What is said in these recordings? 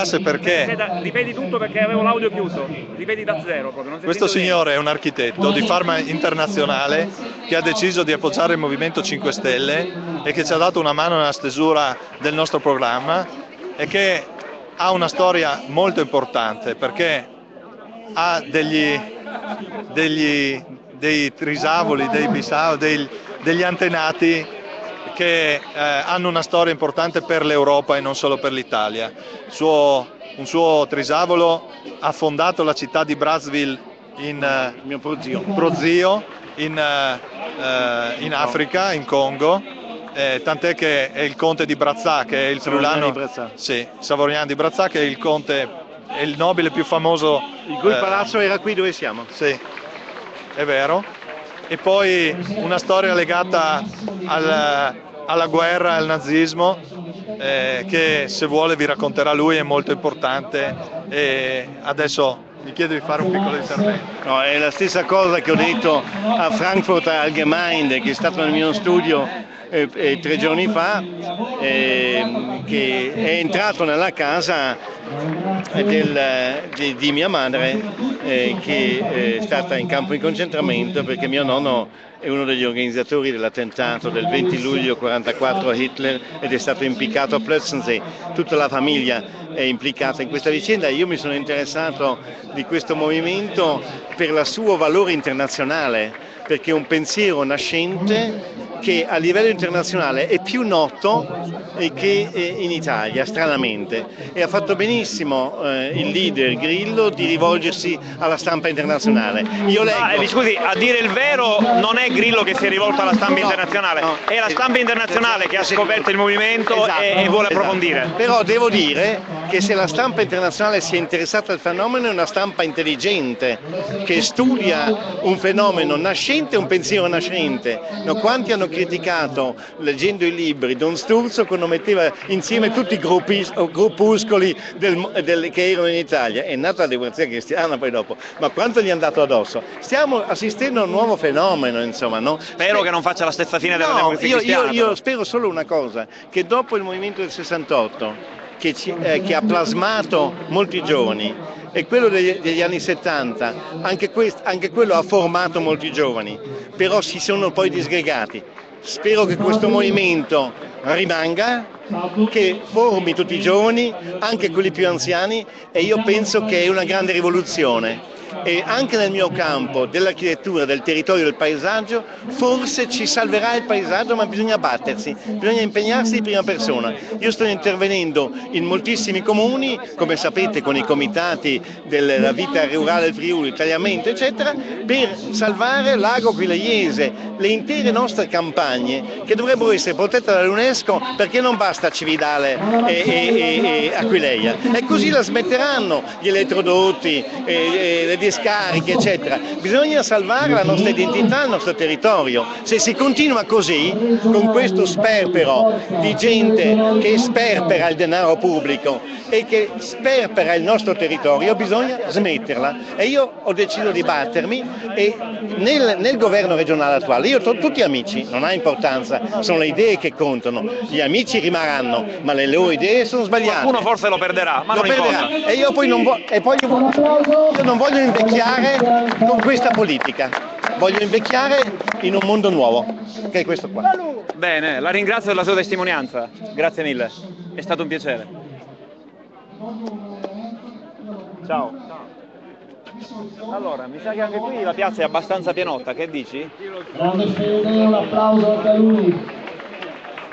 Perché? Ripeti tutto perché avevo l'audio chiuso, ripeti da zero proprio. Non questo signore è un architetto di Parma internazionale che ha deciso di appoggiare il Movimento 5 Stelle e che ci ha dato una mano nella stesura del nostro programma e che ha una storia molto importante perché ha dei trisavoli, degli antenati che hanno una storia importante per l'Europa e non solo per l'Italia. Un suo trisavolo ha fondato la città di Brazzaville mio prozio in Africa, in Congo, tant'è che è il conte di Brazzà, che è il friulano Savoriano di Brazzà, che è il nobile più famoso. Il cui palazzo era qui dove siamo. Sì, è vero. E poi una storia legata alla guerra, al nazismo, che se vuole vi racconterà lui, è molto importante. E adesso mi chiedo di fare un piccolo intervento. No, è la stessa cosa che ho detto a Frankfurter Allgemeine, che è stato nel mio studio 3 giorni fa, che è entrato nella casa di mia madre, che è stata in campo di concentramento, perché mio nonno è uno degli organizzatori dell'attentato del 20 luglio 44 a Hitler ed è stato impiccato a Plötzensee. Tutta la famiglia è implicata in questa vicenda. Io mi sono interessato di questo movimento per il suo valore internazionale, perché è un pensiero nascente che a livello internazionale è più noto che in Italia, stranamente, e ha fatto benissimo il leader Grillo di rivolgersi alla stampa internazionale. Io leggo... No, scusi, a dire il vero non è Grillo che si è rivolto alla stampa internazionale, no, è la stampa internazionale che ha scoperto il movimento, esatto, e vuole approfondire. Esatto. Però devo dire che se la stampa internazionale si è interessata al fenomeno, è una stampa intelligente che studia un fenomeno nascente e un pensiero nascente. No, quanti hanno criticato, leggendo i libri, Don Sturzo, quando metteva insieme tutti i gruppuscoli che erano in Italia? È nata la Democrazia Cristiana poi dopo, ma quanto gli è andato addosso? Stiamo assistendo a un nuovo fenomeno, insomma, no? Spero che non faccia la stessa fine della Democrazia Cristiana. Io spero solo una cosa, che dopo il movimento del 68, che ha plasmato molti giovani, e quello degli anni 70, anche quello ha formato molti giovani, però si sono poi disgregati. Spero che questo movimento rimanga, che formi tutti i giovani, anche quelli più anziani, e io penso che è una grande rivoluzione. E anche nel mio campo, dell'architettura, del territorio, del paesaggio, forse ci salverà il paesaggio, ma bisogna battersi, bisogna impegnarsi in prima persona. Io sto intervenendo in moltissimi comuni, come sapete, con i comitati della vita rurale del Friuli, Tagliamento, eccetera, per salvare l'ago aquileiese, le intere nostre campagne, che dovrebbero essere protette dall'UNESCO, perché non basta Cividale e Aquileia. E così la smetteranno gli elettrodotti, le discariche, eccetera. Bisogna salvare la nostra identità, il nostro territorio. Se si continua così, con questo sperpero di gente che sperpera il denaro pubblico e che sperpera il nostro territorio, bisogna smetterla. E io ho deciso di battermi, e nel governo regionale attuale io ho tutti amici, non ha importanza, sono le idee che contano. Gli amici rimarranno, ma le loro idee sono sbagliate. Qualcuno forse lo perderà, ma lo non perderà. E io poi non voglio invecchiare con questa politica, voglio invecchiare in un mondo nuovo, che è questo qua. Bene, la ringrazio della sua testimonianza, grazie mille, è stato un piacere. Ciao. Allora, mi sa che anche qui la piazza è abbastanza pienotta, che dici? Un applauso da lui.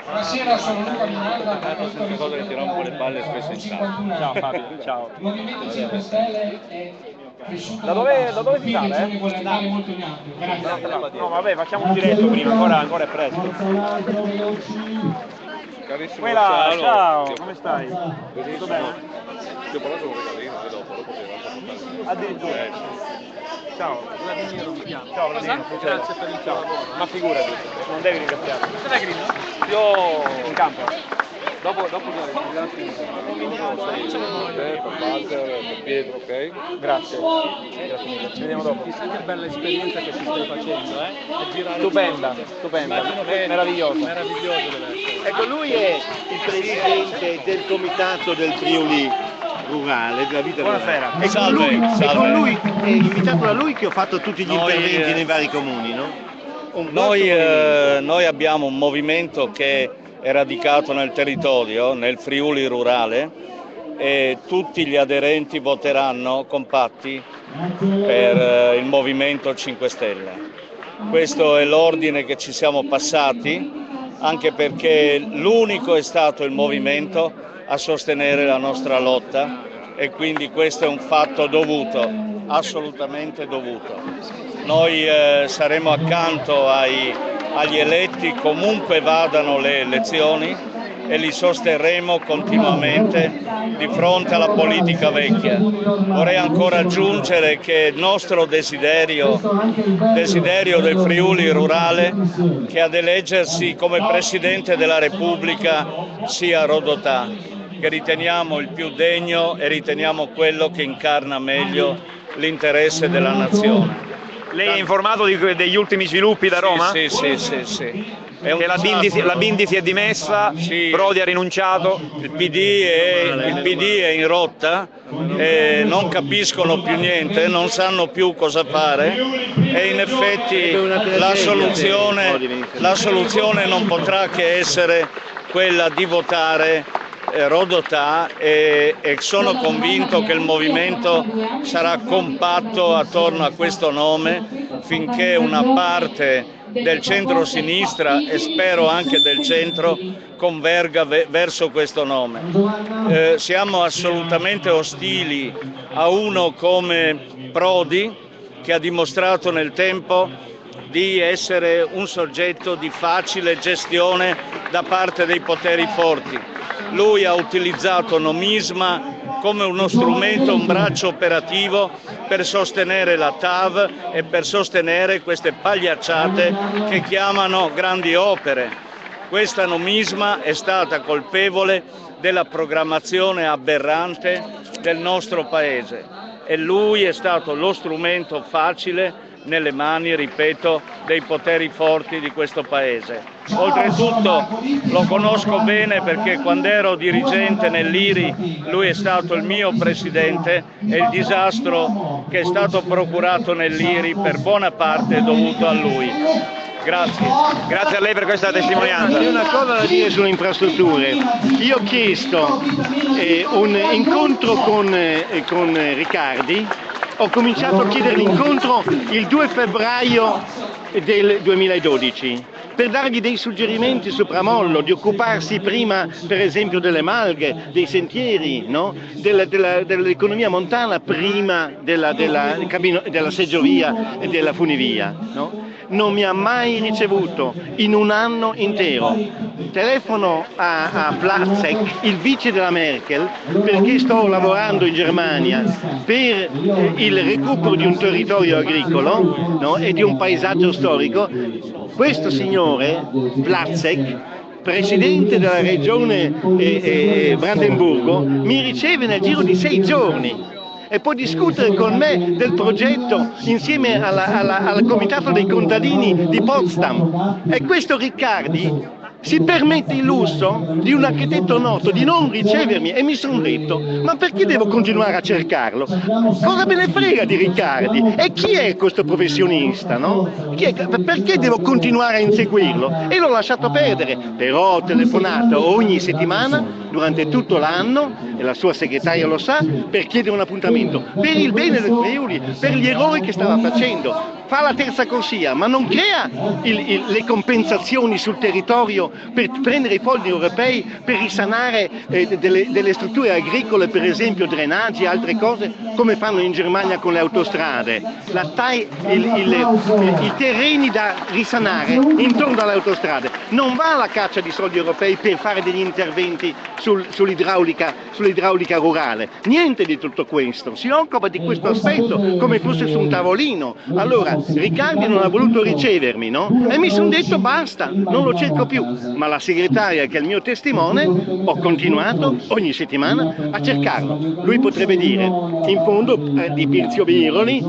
Buonasera, sono Luca Minerva, che ti rompo le palle spesso in sala. Ciao Fabio, ciao. Il Movimento 5 Stelle è cresciuto da dove si sale? Molto in alto. Grazie. No, vabbè, facciamo un diretto prima, ancora è presto. Carissimo, quella, ciao, come stai? Tutto bene? Ti ho parlato con Carino, e dopo lo potevamo. Addirittura. Ciao, Vladimiro, mi chiamo. Ciao Vladimiro, grazie per il ciao. Ma figurati, non devi ringraziarmi. Dov'è Grillo? Io in campo, dopo per Pietro, ok? Grazie, mille, ci vediamo dopo. Chissà che bella esperienza che ci stai facendo, Stupenda, meraviglioso. Ecco, lui è il presidente del comitato del Friuli rurale della vita buonasera. Rurale. Salve. È invitato da lui che ho fatto tutti gli interventi nei vari comuni, no? Noi abbiamo un movimento che è radicato nel territorio, nel Friuli rurale, e tutti gli aderenti voteranno compatti per il Movimento 5 Stelle. Questo è l'ordine che ci siamo passati, anche perché l'unico è stato il movimento a sostenere la nostra lotta e quindi questo è un fatto dovuto, assolutamente dovuto. Noi saremo accanto agli eletti comunque vadano le elezioni e li sosterremo continuamente di fronte alla politica vecchia. Vorrei ancora aggiungere che il nostro desiderio del Friuli rurale, che ad eleggersi come Presidente della Repubblica sia Rodotà, che riteniamo il più degno e riteniamo quello che incarna meglio l'interesse della nazione. Lei è informato degli ultimi sviluppi da Roma? Sì. Che la Bindi si è dimessa, sì. Prodi ha rinunciato, il PD è in rotta, non capiscono più niente, non sanno più cosa fare e in effetti la soluzione non potrà che essere quella di votare Rodotà e sono convinto che il movimento sarà compatto attorno a questo nome finché una parte del centro-sinistra e spero anche del centro converga verso questo nome. Siamo assolutamente ostili a uno come Prodi, che ha dimostrato nel tempo di essere un soggetto di facile gestione da parte dei poteri forti. Lui ha utilizzato Nomisma come uno strumento, un braccio operativo per sostenere la TAV e per sostenere queste pagliacciate che chiamano grandi opere. Questa Nomisma è stata colpevole della programmazione aberrante del nostro Paese e lui è stato lo strumento facile nelle mani, ripeto, dei poteri forti di questo Paese. Oltretutto lo conosco bene perché quando ero dirigente nell'IRI lui è stato il mio presidente e il disastro che è stato procurato nell'IRI per buona parte è dovuto a lui. Grazie a lei per questa testimonianza. C'è una cosa da dire sulle infrastrutture. Io ho chiesto un incontro con Riccardi. Ho cominciato a chiedere l'incontro il 2 febbraio del 2012 per dargli dei suggerimenti su Pramollo, di occuparsi prima per esempio delle malghe, dei sentieri, no? dell'economia montana prima della seggiovia e della funivia. No? Non mi ha mai ricevuto in un anno intero. Telefono a Platzeck, il vice della Merkel, perché sto lavorando in Germania per il recupero di un territorio agricolo, no? E di un paesaggio storico. Questo signore, Platzeck, presidente della regione Brandenburgo, mi riceve nel giro di 6 giorni. E può discutere con me del progetto insieme al comitato dei contadini di Potsdam. E questo Riccardi si permette il lusso di un architetto noto di non ricevermi e mi sono detto, ma perché devo continuare a cercarlo? Cosa me ne frega di Riccardi? E chi è questo professionista? No? Perché devo continuare a inseguirlo? E l'ho lasciato perdere, però ho telefonato ogni settimana durante tutto l'anno, e la sua segretaria lo sa, per chiedere un appuntamento, per il bene del Friuli, per gli errori che stava facendo. Fa la terza corsia, ma non crea le compensazioni sul territorio per prendere i fondi europei, per risanare delle strutture agricole, per esempio drenaggi e altre cose, come fanno in Germania con le autostrade. I terreni da risanare intorno alle autostrade. Non va alla caccia di soldi europei per fare degli interventi sull'idraulica rurale. Niente di tutto questo. Si occupa di questo aspetto come fosse su un tavolino. Allora, Riccardi non ha voluto ricevermi, no? E mi sono detto basta, non lo cerco più, ma la segretaria che è il mio testimone, ho continuato ogni settimana a cercarlo. Lui potrebbe dire, in fondo di Pirzio Biroli,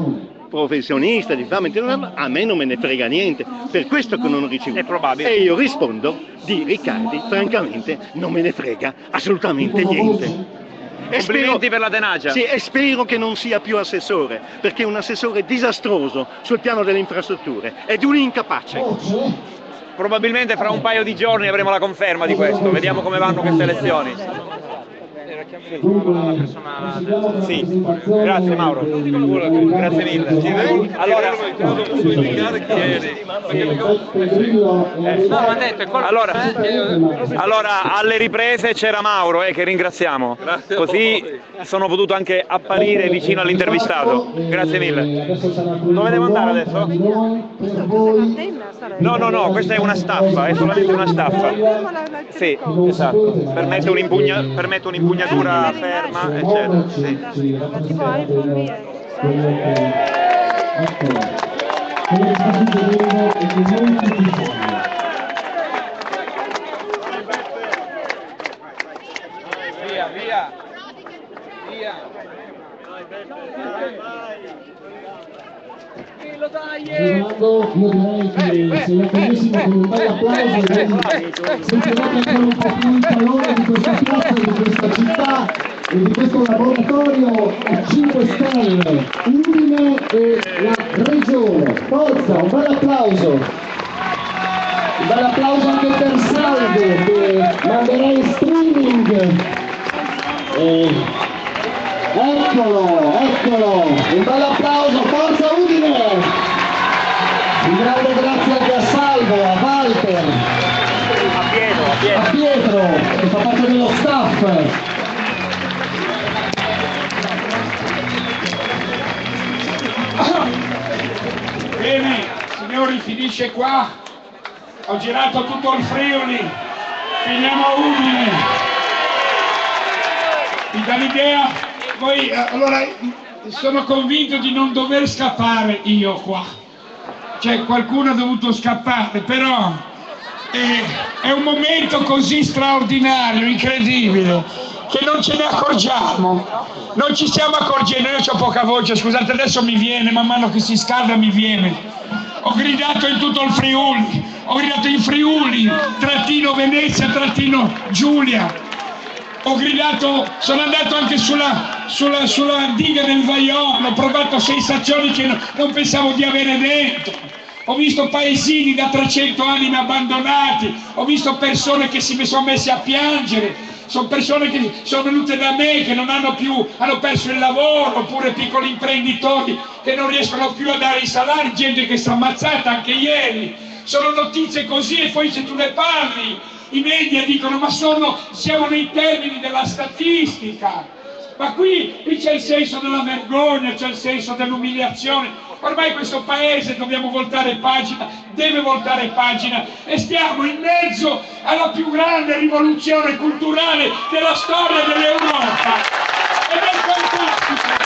professionista di fama internazionale, a me non me ne frega niente, per questo che non ho ricevuto. È probabile. E io rispondo di Riccardi, francamente non me ne frega assolutamente niente. Complimenti per la tenacia. Sì, e spero che non sia più assessore, perché è un assessore disastroso sul piano delle infrastrutture ed un incapace. Probabilmente fra un paio di giorni avremo la conferma di questo, vediamo come vanno queste elezioni. Sì, grazie Mauro, grazie mille. Allora, alle riprese c'era Mauro, che ringraziamo, così sono potuto anche apparire vicino all'intervistato. Grazie mille. Dove devo andare adesso? No, questa è una staffa, è solamente una staffa. Sì, esatto, permette un'impugnatura ferma, eccetera. Sì. Via. Dai, Beppe, io direi che se lo prendessimo con un bel applauso sentirete ancora un po' più il calore di questa piazza, di questa città e di questo laboratorio 5 Stelle, Udine e la regione. Forza, un bel applauso! Un bel applauso anche per Salvo, che manderei streaming. Eccolo, un bel applauso, forza Udine! Un grande grazie anche a Salvo, a Walter, a Pietro, che fa parte dello staff. Bene, signori, finisce qua, ho girato tutto il Friuli, finiamo a Udine. Mi dà l'idea? Poi, allora, sono convinto di non dover scappare io qua, cioè qualcuno ha dovuto scappare, però è un momento così straordinario, incredibile, che non ce ne accorgiamo, non ci stiamo accorgendo. Io ho poca voce, scusate, adesso mi viene, man mano che si scalda mi viene. Ho gridato in tutto il Friuli, trattino Venezia, trattino Giulia. Ho gridato, sono andato anche sulla diga del Vaiolo, ho provato sensazioni che non pensavo di avere dentro. Ho visto paesini da 300 anni abbandonati, ho visto persone che si sono messe a piangere, sono persone che sono venute da me che non hanno più, hanno perso il lavoro, oppure piccoli imprenditori che non riescono più a dare i salari, gente che si è ammazzata anche ieri. Sono notizie così, e poi se tu ne parli i media dicono ma siamo nei termini della statistica, ma qui c'è il senso della vergogna, c'è il senso dell'umiliazione. Ormai questo paese dobbiamo voltare pagina, deve voltare pagina, e stiamo in mezzo alla più grande rivoluzione culturale della storia dell'Europa, ed è fantastico.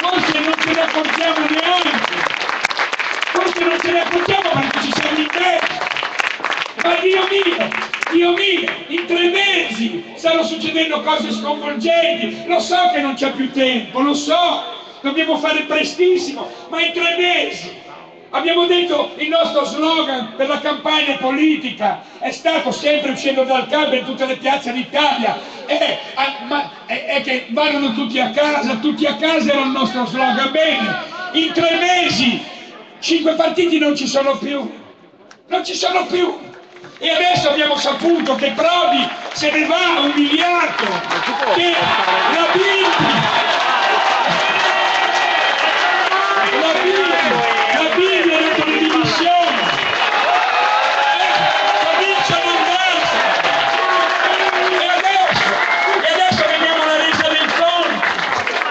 Forse non ce ne accorgiamo neanche, perché ci siamo in mezzo. Ma Dio mio, in 3 mesi stanno succedendo cose sconvolgenti, lo so che non c'è più tempo, lo so, dobbiamo fare prestissimo, ma in 3 mesi abbiamo detto, il nostro slogan per la campagna politica è stato sempre uscendo dal campo in tutte le piazze d'Italia, è che vanno tutti a casa era il nostro slogan. Bene, in 3 mesi 5 partiti non ci sono più, E adesso abbiamo saputo che Prodi se ne va umiliato, che la Bindi ha dato le dimissioni, comincia ad andarsene, e adesso vediamo la resa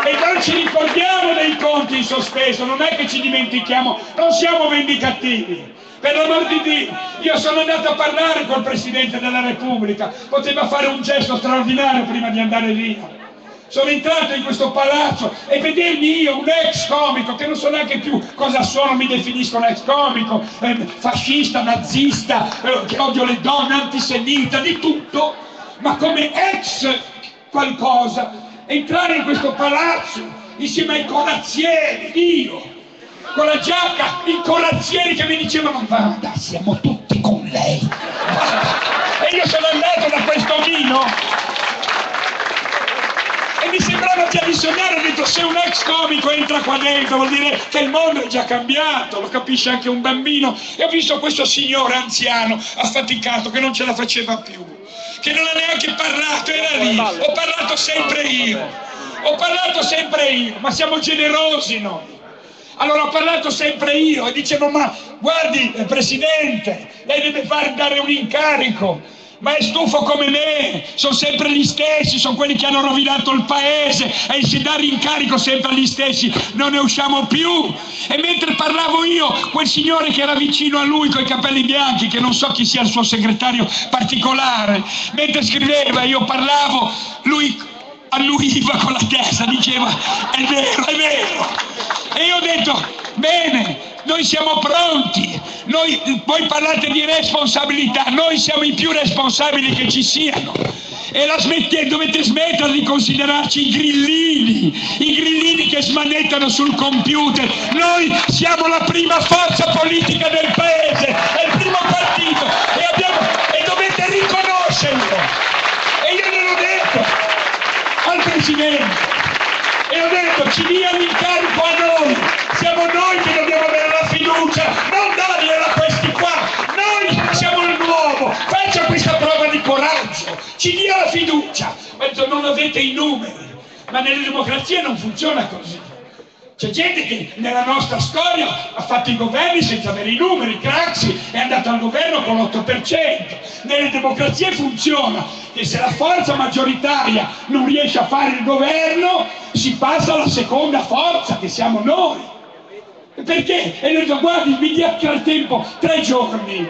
dei conti, e non ci ricordiamo dei conti in sospeso, non è che ci dimentichiamo, non siamo vendicattivi. Per l'amor di Dio, io sono andato a parlare col Presidente della Repubblica, poteva fare un gesto straordinario prima di andare via. Sono entrato in questo palazzo e vedermi io, un ex comico, che non so neanche più cosa sono, mi definisco un ex comico, fascista, nazista, che odio le donne, antisemita, di tutto, ma come ex qualcosa, entrare in questo palazzo insieme ai corazzieri, io, con la giacca, i corazzieri che mi dicevano vada, siamo tutti con lei, e io sono andato da questo vino ero già lì sognare, ho detto se un ex comico entra qua dentro vuol dire che il mondo è già cambiato, lo capisce anche un bambino. E ho visto questo signore anziano, affaticato, che non ce la faceva più, che non ha neanche parlato, era lì, ho parlato sempre io, ma siamo generosi noi. Allora ho parlato sempre io e dicevo, ma guardi Presidente, lei deve dare un incarico, ma è stufo come me, sono sempre gli stessi, sono quelli che hanno rovinato il paese e se dare incarico sempre agli stessi non ne usciamo più. E mentre parlavo io, quel signore che era vicino a lui con i capelli bianchi, che non so chi sia il suo segretario particolare, mentre scriveva, io parlavo, lui annuiva con la testa, diceva è vero, è vero. E io ho detto, bene, noi siamo pronti, voi parlate di responsabilità, noi siamo i più responsabili che ci siano e dovete smettere di considerarci i grillini che smanettano sul computer. Noi siamo la prima forza politica del paese, è il primo partito e dovete riconoscerlo. E io glielo ho detto al Presidente. E ho detto, ci dia l'incarico a noi, siamo noi che dobbiamo avere la fiducia, non dargliela a questi qua, noi siamo il nuovo, faccia questa prova di coraggio, ci dia la fiducia. Ma non avete i numeri, ma nelle democrazie non funziona così. C'è gente che nella nostra storia ha fatto i governi senza avere i numeri, Craxi è andato al governo con l'8%. Nelle democrazie funziona che se la forza maggioritaria non riesce a fare il governo si passa alla seconda forza che siamo noi. Perché? E noi dico, guardi, mi dia il tempo, 3 giorni,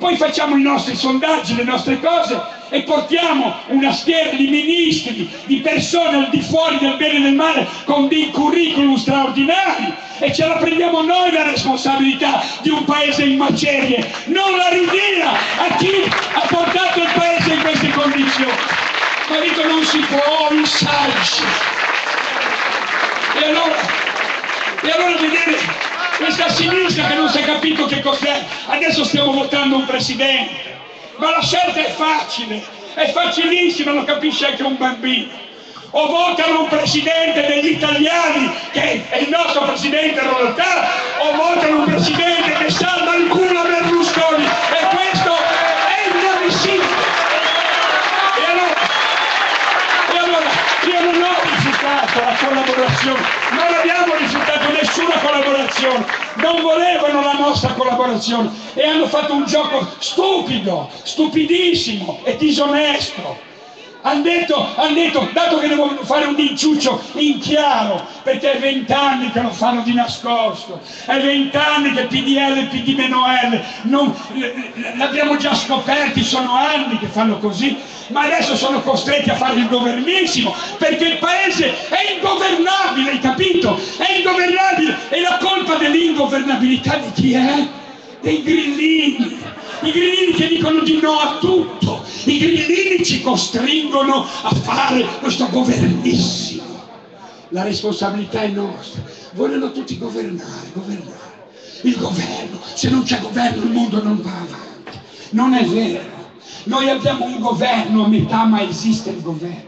poi facciamo i nostri sondaggi, le nostre cose e portiamo una schiera di ministri, di persone al di fuori del bene e del male con dei curriculum straordinari e ce la prendiamo noi la responsabilità di un paese in macerie, non la ridia a chi ha portato il paese in queste condizioni. Ma dico, non si può insaggi. E allora vedete questa sinistra che non si è capito che cos'è, adesso stiamo votando un presidente. Ma la scelta è facile, è facilissima, lo capisce anche un bambino. O votano un presidente degli italiani, che è il nostro presidente Rodotà, o votano un presidente che salva il culo a Berlusconi. E questo è inammissibile. E allora io non ho rifiutato la collaborazione, non abbiamo rifiutato nessuna collaborazione. Non volevano la nostra collaborazione e hanno fatto un gioco stupido, stupidissimo e disonesto. Hanno detto, dato che devono fare un inciuccio in chiaro, perché è 20 anni che lo fanno di nascosto, è 20 anni che PDL e PD-L, l'abbiamo già scoperti, sono anni che fanno così, ma adesso sono costretti a fare il governissimo, perché il paese è ingovernabile, hai capito? È ingovernabile e la colpa dell'ingovernabilità di chi è? Dei grillini. I grillini che dicono di no a tutto, i grillini ci costringono a fare questo governissimo. La responsabilità è nostra, vogliono tutti governare. Il governo, se non c'è governo il mondo non va avanti. Non è vero, noi abbiamo un governo a metà, ma esiste il governo.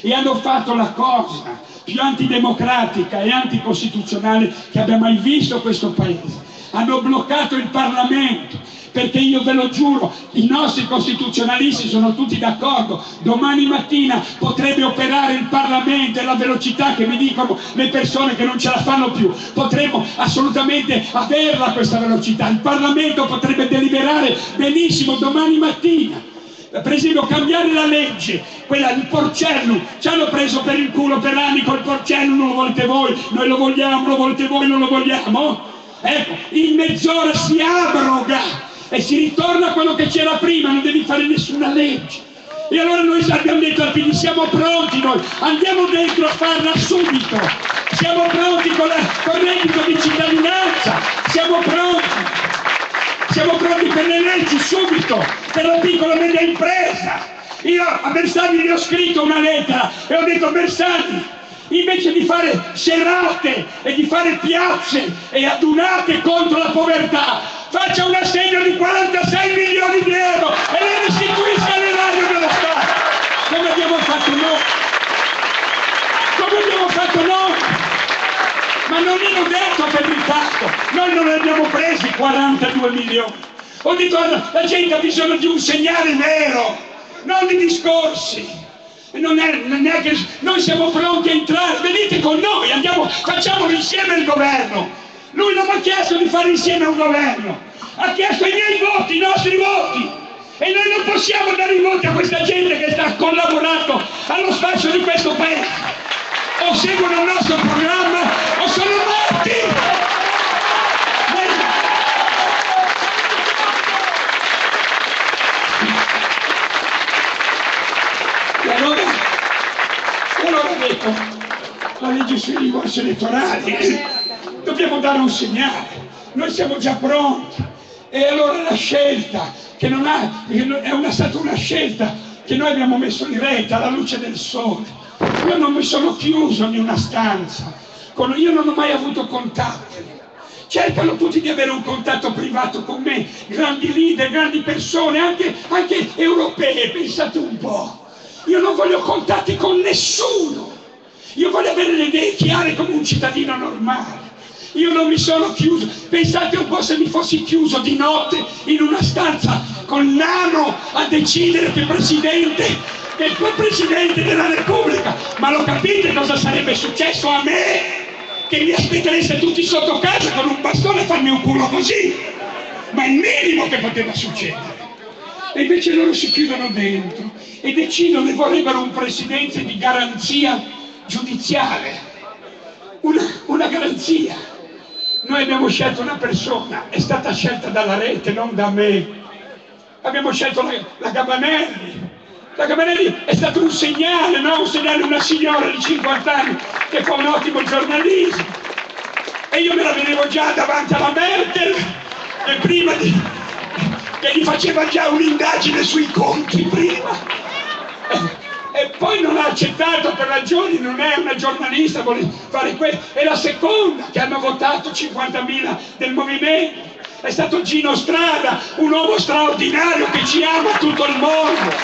E hanno fatto la cosa più antidemocratica e anticostituzionale che abbia mai visto questo paese. Hanno bloccato il Parlamento. Perché io ve lo giuro, i nostri costituzionalisti sono tutti d'accordo, domani mattina potrebbe operare il Parlamento alla velocità che mi dicono le persone che non ce la fanno più, potremmo assolutamente averla questa velocità, il Parlamento potrebbe deliberare benissimo domani mattina. Per esempio cambiare la legge, quella di Porcellum, ci hanno preso per il culo per anni col Porcellum, non lo volete voi, noi lo vogliamo, lo volete voi, non lo vogliamo? Ecco, in mezz'ora si abroga! E si ritorna a quello che c'era prima, non devi fare nessuna legge. E allora noi abbiamo detto al PD, siamo pronti noi, andiamo dentro a farla subito. Siamo pronti con il reddito di cittadinanza, siamo pronti per le leggi subito, per la piccola e media impresa. Io a Bersani gli ho scritto una lettera e ho detto Bersani, invece di fare serate e di fare piazze e adunate contro la povertà, faccia un assegno di 46 milioni di euro e le restituisca all'erario dello Stato, come abbiamo fatto noi. l'omino detto per il fatto, noi non ne abbiamo presi 42 milioni. Ogni volta la gente ha bisogno di un segnale vero, non di discorsi. Non è che noi siamo pronti a entrare, venite con noi, andiamo, facciamolo insieme al governo. Lui non mi ha chiesto di fare insieme a un governo, ha chiesto i miei voti, i nostri voti, e noi non possiamo dare i voti a questa gente che sta collaborando allo sfascio di questo paese. O seguono il nostro programma o sono morti! Allora ho detto, la legge sui rimborsi elettorali, dobbiamo dare un segnale, noi siamo già pronti. E allora la scelta, che è stata una scelta che noi abbiamo messo in rete alla luce del sole. Io non mi sono chiuso in una stanza, io non ho mai avuto contatti. Cercano tutti di avere un contatto privato con me, grandi leader, grandi persone, anche europee, pensate un po'. Io non voglio contatti con nessuno, io voglio avere le idee chiare come un cittadino normale. Io non mi sono chiuso, pensate un po' se mi fossi chiuso di notte in una stanza con Nano a decidere che il presidente della Repubblica, ma lo capite cosa sarebbe successo a me? Che mi aspettereste tutti sotto casa con un bastone a farmi un culo così, ma è il minimo che poteva succedere. E invece loro si chiudono dentro e decidono che vorrebbero un presidente di garanzia giudiziale, una garanzia. Noi abbiamo scelto una persona, è stata scelta dalla rete, non da me. Abbiamo scelto la Gabanelli. La Gabanelli è stato un segnale, no? Un segnale, una signora di 50 anni che fa un ottimo giornalismo. E io me la vedevo già davanti alla Merkel e prima di... che gli faceva già un'indagine sui conti prima, e poi non ha accettato per ragioni, non è una giornalista, vuole fare questo. È la seconda che hanno votato 50.000 del movimento, è stato Gino Strada, un uomo straordinario che ci ama tutto il mondo,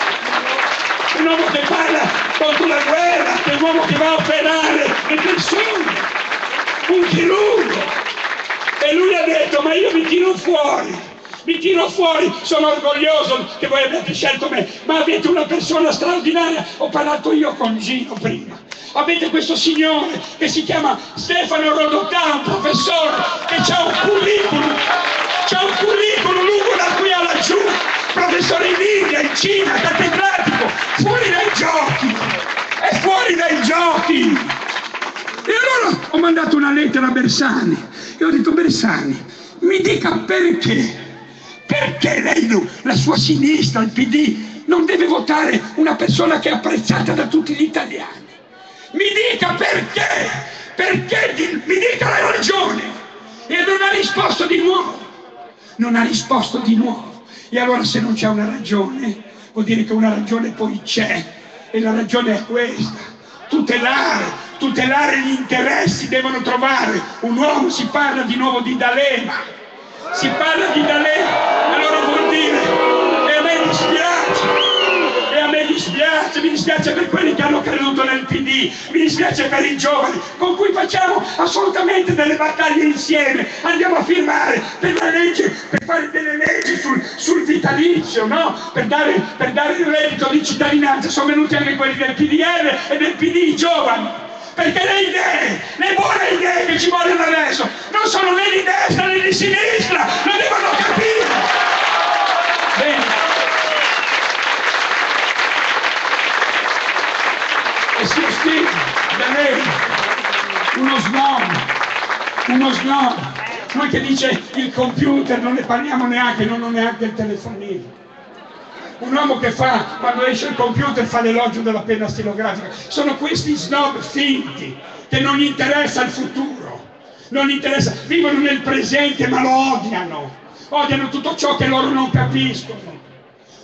un uomo che parla contro la guerra, che è un uomo che va a operare le persone, un chirurgo, e lui ha detto: ma io mi tiro fuori, sono orgoglioso che voi abbiate scelto me, ma avete una persona straordinaria. Ho parlato io con Gino prima, avete questo signore che si chiama Stefano Rodotà, un professore che c'ha un curriculum lungo da qui a laggiù, professore in India, in Cina, cattedratico, fuori dai giochi. E allora ho mandato una lettera a Bersani e ho detto: Bersani, mi dica perché lei, la sua sinistra, il PD, non deve votare una persona che è apprezzata da tutti gli italiani? Mi dica perché mi dica la ragione. E non ha risposto di nuovo. E allora, se non c'è una ragione, vuol dire che una ragione poi c'è, e la ragione è questa: tutelare gli interessi. Devono trovare un uomo. Si parla di nuovo di D'Alema. Allora vuol dire, e a me dispiace per quelli che hanno creduto nel PD, mi dispiace per i giovani con cui facciamo assolutamente delle battaglie insieme, andiamo a firmare per fare delle leggi sul vitalizio, no? Per dare il reddito di cittadinanza. Sono venuti anche quelli del PDL e del PD, i giovani. Perché le buone idee che ci vogliono adesso non sono né di destra né di sinistra, lo devono capire. Bene. E si ostina da lei uno snob, non che dice il computer, non ne parliamo neanche, non ho neanche il telefonino. Un uomo che fa, quando esce il computer, fa l'elogio della penna stilografica. Sono questi snob finti che non gli interessa il futuro, non gli interessa, vivono nel presente ma lo odiano tutto ciò che loro non capiscono.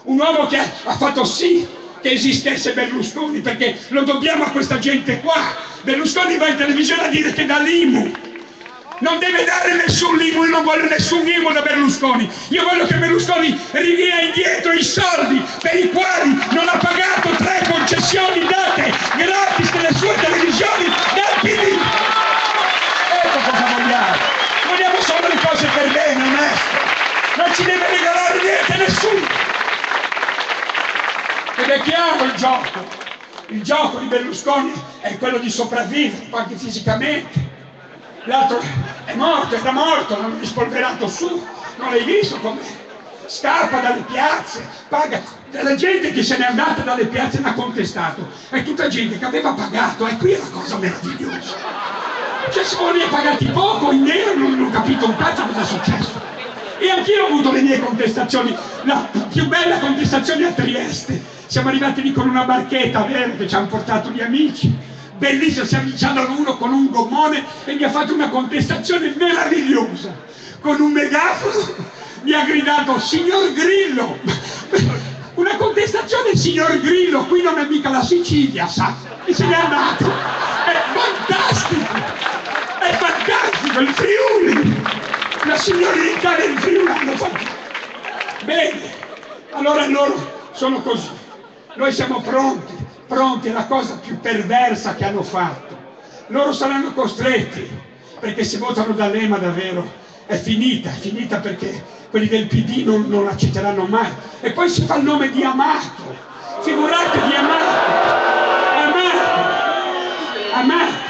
Un uomo che ha fatto sì che esistesse Berlusconi, perché lo dobbiamo a questa gente qua. Berlusconi va in televisione a dire che dà l'IMU, non deve dare nessun IMU, io non voglio nessun IMU da Berlusconi, io voglio che Berlusconi ridia indietro i soldi per i quali non ha pagato 3 concessioni date gratis delle sue televisioni dal PD. Ecco cosa gioco di Berlusconi è quello di sopravvivere anche fisicamente. L'altro è morto, era morto, l'hanno rispolverato su, non l'hai visto come scarpa dalle piazze, paga. La gente che se n'è andata dalle piazze l'ha contestato, è tutta gente che aveva pagato, e qui è la cosa meravigliosa. Cioè se voi ne avete pagati poco, in nero, non ho capito un cazzo cosa è successo. E anch'io ho avuto le mie contestazioni, la più bella contestazione a Trieste. Siamo arrivati lì con una barchetta verde, ci hanno portato gli amici, bellissimo, si è avvicinato uno con un gommone e mi ha fatto una contestazione meravigliosa. Con un megafono mi ha gridato signor Grillo, una contestazione signor Grillo, qui non è mica la Sicilia, sa? E se n'è andato, è fantastico il Friuli! La signorilità del Friuli hanno fatto. Bene, allora loro sono così. Noi siamo pronti, pronti alla cosa più perversa che hanno fatto. Loro saranno costretti, perché se votano D'Alema davvero è finita perché quelli del PD non accetteranno mai. E poi si fa il nome di Amato. Figuratevi Amato. Amato. Amato.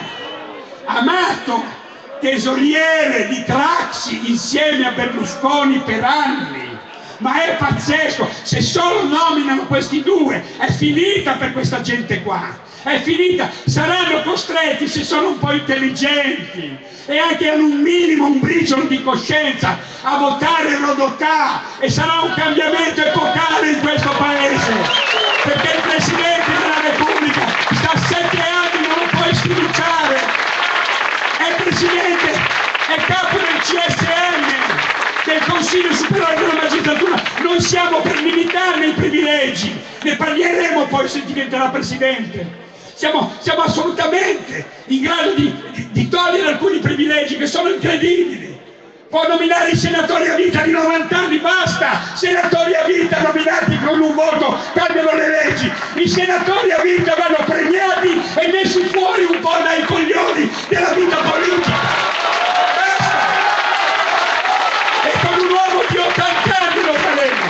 Amato. Tesoriere di Craxi insieme a Berlusconi per anni, ma è pazzesco, se solo nominano questi due è finita per questa gente qua, è finita, saranno costretti se sono un po' intelligenti e anche hanno un minimo, un briciolo di coscienza a votare Rodotà e sarà un cambiamento epocale in questo paese, perché il Presidente della Repubblica sta 7 anni, non lo puoi sfiduciare. Il Presidente è capo del CSM, del Consiglio Superiore della Magistratura, non siamo per limitarne i privilegi, ne parleremo poi se diventerà Presidente. Siamo assolutamente in grado di togliere alcuni privilegi che sono incredibili. Può nominare i senatori a vita di 90 anni, basta, senatori a vita nominati con un voto, cambiano le leggi, i senatori a vita vanno premiati e messi fuori un po' dai coglioni della vita politica, basta, e con un uomo di 80 anni lo faremo,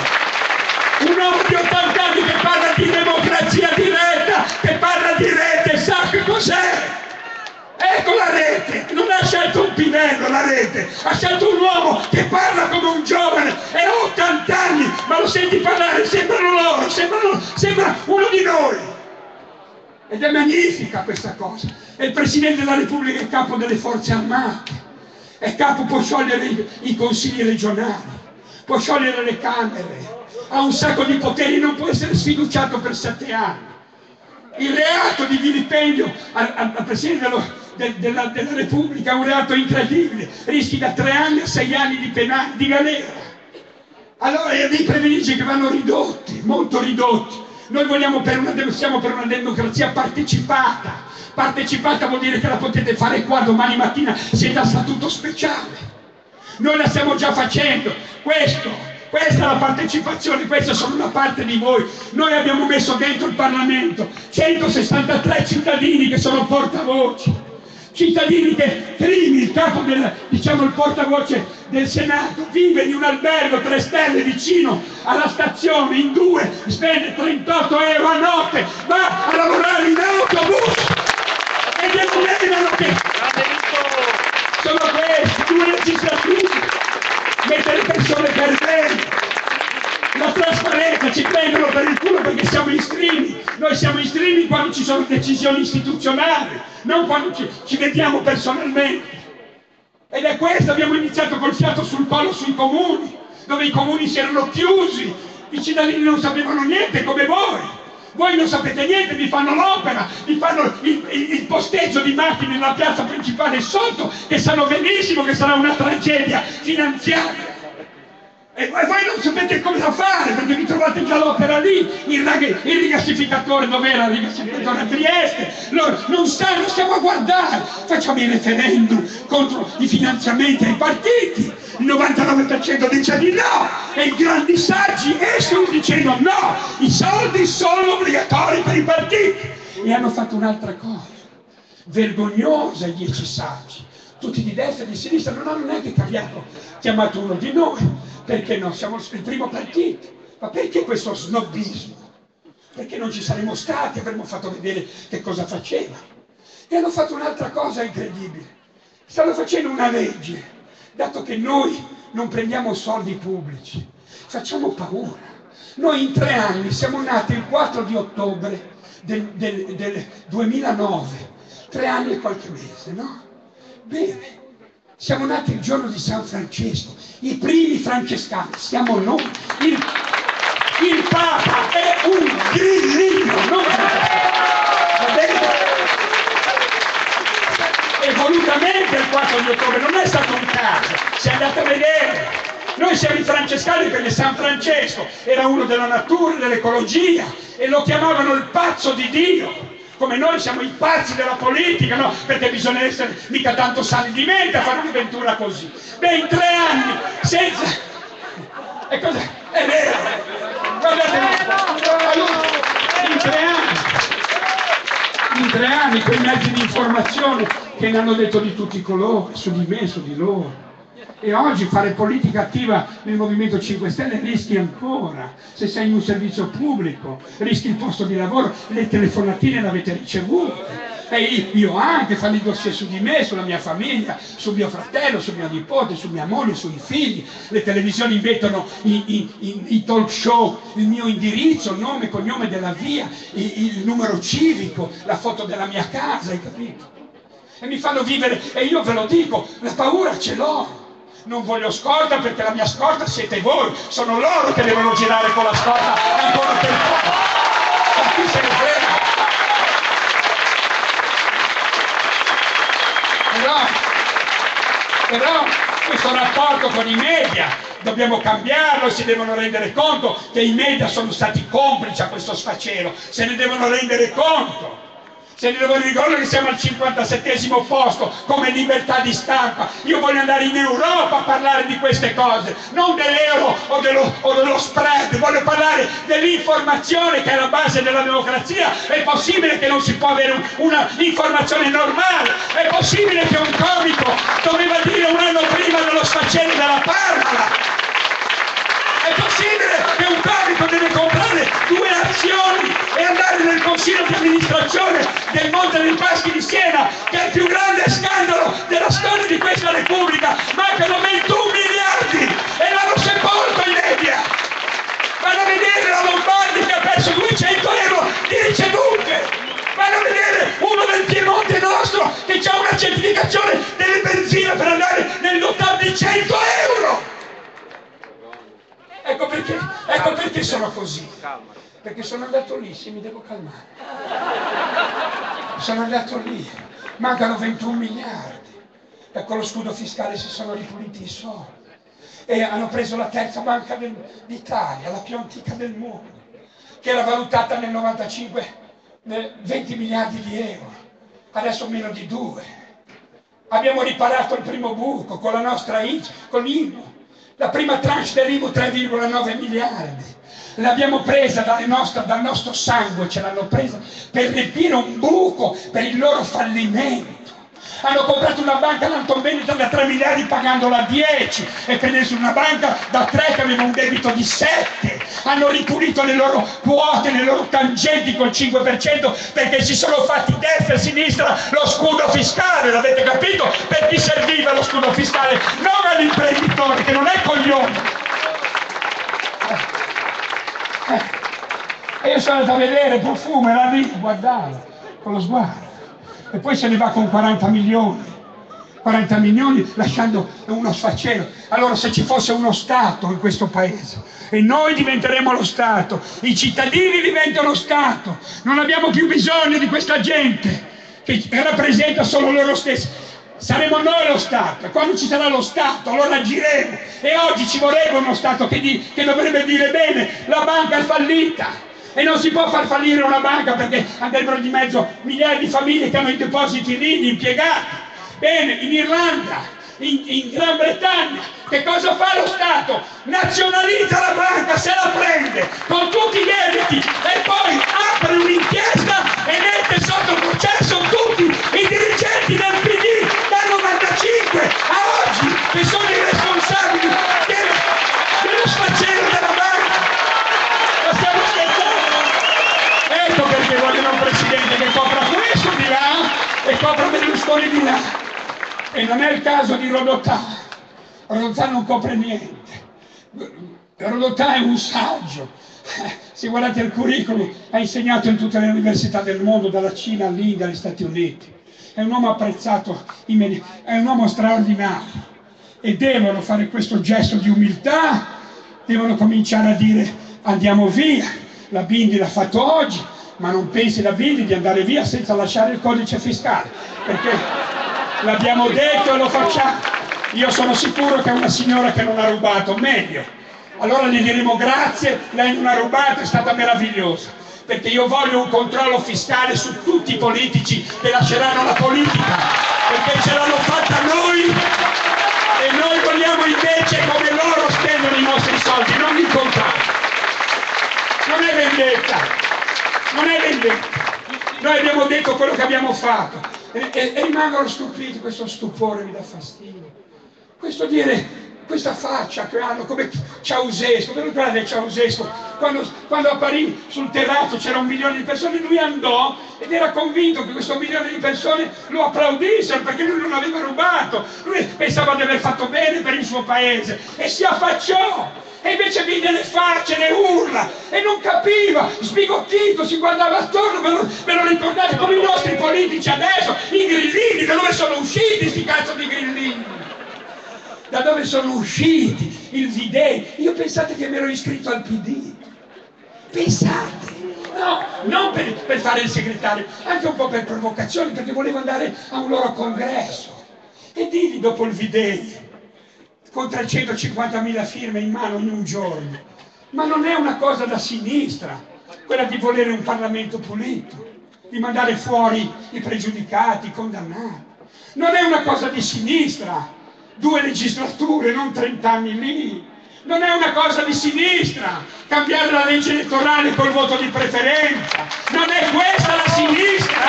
un uomo di 80 anni che parla di democrazia diretta, che parla di rete, sa che cos'è? Ecco la rete, non ha scelto un pivello la rete, ha scelto un uomo che parla come un giovane, e ha 80 anni, ma lo senti parlare, sembrano loro, sembra uno di noi. Ed è magnifica questa cosa. E il Presidente della Repubblica è capo delle forze armate, è capo, può sciogliere i consigli regionali, può sciogliere le camere, ha un sacco di poteri, non può essere sfiduciato per 7 anni. Il reato di vilipendio al Presidente della Repubblica è un reato incredibile, rischi da 3 anni a 6 anni di galera. Allora dei privilegi che vanno ridotti, molto ridotti. Noi siamo per una democrazia partecipata. Partecipata vuol dire che la potete fare qua domani mattina, siete a statuto speciale. Noi la stiamo già facendo, questa è la partecipazione, questa sono una parte di voi. Noi abbiamo messo dentro il Parlamento 163 cittadini che sono portavoce, cittadini che Crimi, il capo il portavoce del Senato, vive in un albergo 3 stelle vicino alla stazione, in 2, spende 38 euro a notte, va a lavorare in autobus e devono che sono questi 2 legislature. Mettere persone per bene, la trasparenza, ci prendono per il culo perché siamo in streaming. Noi siamo in streaming quando ci sono decisioni istituzionali, non quando ci vediamo personalmente. Ed è questo, abbiamo iniziato col fiato sul collo sui comuni, dove i comuni si erano chiusi, i cittadini non sapevano niente come voi. Voi non sapete niente, vi fanno l'opera, vi fanno il posteggio di macchine nella piazza principale sotto, che sanno benissimo che sarà una tragedia finanziaria. E voi non sapete cosa fare, perché vi trovate già l'opera lì, il rigassificatore, dov'era il rigassificatore a Trieste? Loro non sanno, stiamo a guardare. Facciamo i referendum contro i finanziamenti ai partiti, il 99% dice di no, e i grandi saggi escono dicendo no, i soldi sono obbligatori per i partiti. E hanno fatto un'altra cosa, vergognosa, i 10 saggi. Tutti di destra e di sinistra non hanno neanche chiamato uno di noi, perché no, siamo il primo partito. Ma perché questo snobismo? perché non ci saremmo stati, avremmo fatto vedere che cosa faceva. E hanno fatto un'altra cosa incredibile, stanno facendo una legge, dato che noi non prendiamo soldi pubblici, facciamo paura. Noi in 3 anni siamo nati il 4 di ottobre del 2009, 3 anni e qualche mese, no? Bene, siamo nati il giorno di San Francesco, i primi francescani, siamo noi, il Papa è un grillino, non va bene? E volutamente il 4 di ottobre non è stato un caso, se andate a vedere. Noi siamo i francescani perché San Francesco era uno della natura, dell'ecologia, e lo chiamavano il pazzo di Dio, come noi siamo i pazzi della politica, no? Perché bisogna essere mica tanto sani di mente a fare un'avventura così. Beh, in 3 anni, senza... E cosa? È vero! Guardate! In tre anni, quei mezzi di informazione che ne hanno detto di tutti i colori, su di me, su di loro. E oggi fare politica attiva nel Movimento 5 Stelle rischi ancora, se sei in un servizio pubblico, rischi il posto di lavoro, le telefonatine le avete ricevute, e io anche, fanno i dossier su di me, sulla mia famiglia, su mio fratello, su mio nipote, su mia moglie, sui figli, le televisioni inventano i talk show, il mio indirizzo, nome, cognome della via, il numero civico, la foto della mia casa, hai capito? E mi fanno vivere, e io ve lo dico, la paura ce l'ho. Non voglio scorta perché la mia scorta siete voi, sono loro che devono girare con la scorta ancora per poco. Ma chi se ne frega? Però questo rapporto con i media dobbiamo cambiarlo, e si devono rendere conto che i media sono stati complici a questo sfacelo, se ne devono rendere conto. Se ne devo ricordare che siamo al 57° posto come libertà di stampa. Io voglio andare in Europa a parlare di queste cose, non dell'euro o dello spread, voglio parlare dell'informazione che è la base della democrazia. È possibile che non si può avere una informazione normale, è possibile che un comico doveva dire 1 anno prima dello sfacelo della Parma, è possibile che un comico deve comprare 2 azioni e andare nel consiglio di amministrazione del Monte dei Paschi di Siena, che è il più grande scandalo della storia di questa Repubblica. Mancano 21 miliardi e l'hanno sepolto i media. Vanno a vedere la Lombardia che ha perso 200 euro di ricevute. Vanno a vedere uno del Piemonte nostro che ha una certificazione delle benzine per andare nel dotato di 100 euro. Ecco perché sono così, perché sono andato lì, se mi devo calmare, sono andato lì, mancano 21 miliardi, e con lo scudo fiscale si sono ripuliti i soldi, e hanno preso la 3ª banca d'Italia, la più antica del mondo, che era valutata nel 95, 20 miliardi di euro, adesso meno di 2, abbiamo riparato il primo buco con la nostra IMU. La prima tranche dell'IMU 3,9 miliardi, l'abbiamo presa dal nostro sangue, ce l'hanno presa per riempire un buco per il loro fallimento. Hanno comprato una banca all'Antonveneta da 3 miliardi pagandola a 10 e prendendo una banca da 3 che aveva un debito di 7. Hanno ripulito le loro quote, le loro tangenti col 5% perché si sono fatti destra e sinistra lo scudo fiscale, l'avete capito? Per chi serviva lo scudo fiscale? Non all'imprenditore che non è coglione. E io sono andato a vedere, profumo, era lì, guardavo con lo sguardo. E poi se ne va con 40 milioni lasciando uno sfacelo. Allora se ci fosse uno Stato in questo Paese, e noi diventeremo lo Stato, i cittadini diventano Stato, non abbiamo più bisogno di questa gente che rappresenta solo loro stessi, saremo noi lo Stato, e quando ci sarà lo Stato allora agiremo. E oggi ci vorrebbe uno Stato che dovrebbe dire bene, la banca è fallita. E non si può far fallire una banca perché andrebbero di mezzo migliaia di famiglie che hanno i depositi lì, gli impiegati. Bene, in Irlanda, in Gran Bretagna, che cosa fa lo Stato? Nazionalizza la banca, se la prende, con tutti i debiti, e poi apre un'inchiesta e mette sotto processo tutti i dirigenti del PD dal 95 a oggi, che sono i responsabili dello sfacelo della banca. Stiamo scherzando? scopre Berlusconi di là, e non è il caso di Rodotà. Rodotà non copre niente. Rodotà è un saggio, se guardate il curriculum ha insegnato in tutte le università del mondo, dalla Cina all'India, agli Stati Uniti, è un uomo apprezzato, è un uomo straordinario, e devono fare questo gesto di umiltà, devono cominciare a dire andiamo via, la Bindi l'ha fatto oggi, ma non pensi la Bindi di andare via senza lasciare il codice fiscale, perché l'abbiamo detto e lo facciamo. Io sono sicuro che è una signora che non ha rubato, meglio. Allora gli diremo grazie, lei non ha rubato, è stata meravigliosa, perché io voglio un controllo fiscale su tutti i politici che lasceranno la politica, perché ce l'hanno fatta noi e noi vogliamo invece come loro spendere i nostri soldi, non li contare. Non è vendetta, non è vendetta. Noi abbiamo detto quello che abbiamo fatto e rimangono stupiti, questo stupore mi dà fastidio. Questo dire... Questa faccia che hanno come Ceausescu, ve lo guardate Ceausescu, quando apparì sul terrazzo c'era 1 milione di persone, lui andò ed era convinto che questo 1 milione di persone lo applaudissero perché lui non aveva rubato, lui pensava di aver fatto bene per il suo paese e si affacciò, e invece vide le facce, le urla e non capiva, sbigottito, si guardava attorno, ve lo ricordate come i nostri politici adesso, i grillini, da dove sono usciti sti cazzo di grillini? Da dove sono usciti il Videi? Io pensate che mi ero iscritto al PD, pensate, no, non per fare il segretario, anche un po' per provocazione, perché volevo andare a un loro congresso e dirgli dopo il Videi con 350.000 firme in mano in un giorno, ma non è una cosa da sinistra quella di volere un Parlamento pulito, di mandare fuori i pregiudicati, i condannati, non è una cosa di sinistra 2 legislature, non 30 anni lì, non è una cosa di sinistra cambiare la legge elettorale col voto di preferenza, non è questa la sinistra,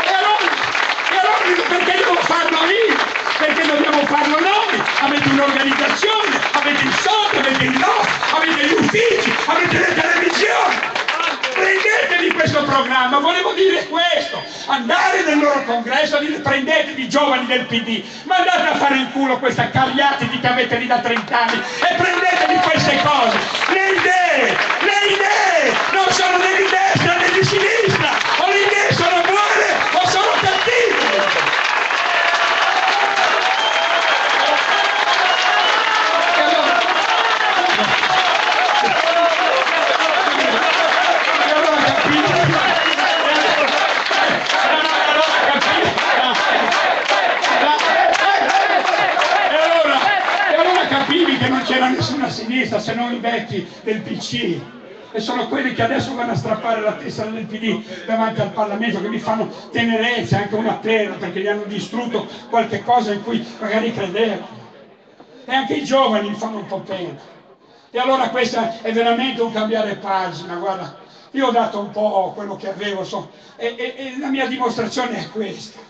e allora perché devo farlo io? Perché dobbiamo farlo noi? Avete un'organizzazione, avete il soldo, avete il no, avete gli uffici, avete le televisioni, prendetevi questo programma, volevo dire questo, andare nel loro congresso, prendetevi giovani del PD, ma andate a fare il culo questa cagliatiti che avete lì da 30 anni e prendetevi queste cose, le idee non sono né di destra né di sinistra, o le idee sono buone o sono cattive, e allora capivi che non c'era nessuna sinistra se non i vecchi del PC, e sono quelli che adesso vanno a strappare la testa del PD davanti al Parlamento, che mi fanno tenerezza, anche una pena, perché gli hanno distrutto qualche cosa in cui magari credevano, e anche i giovani mi fanno un po' pena. E allora questa è veramente un cambiare pagina, guarda. Io ho dato un po' quello che avevo, e la mia dimostrazione è questa,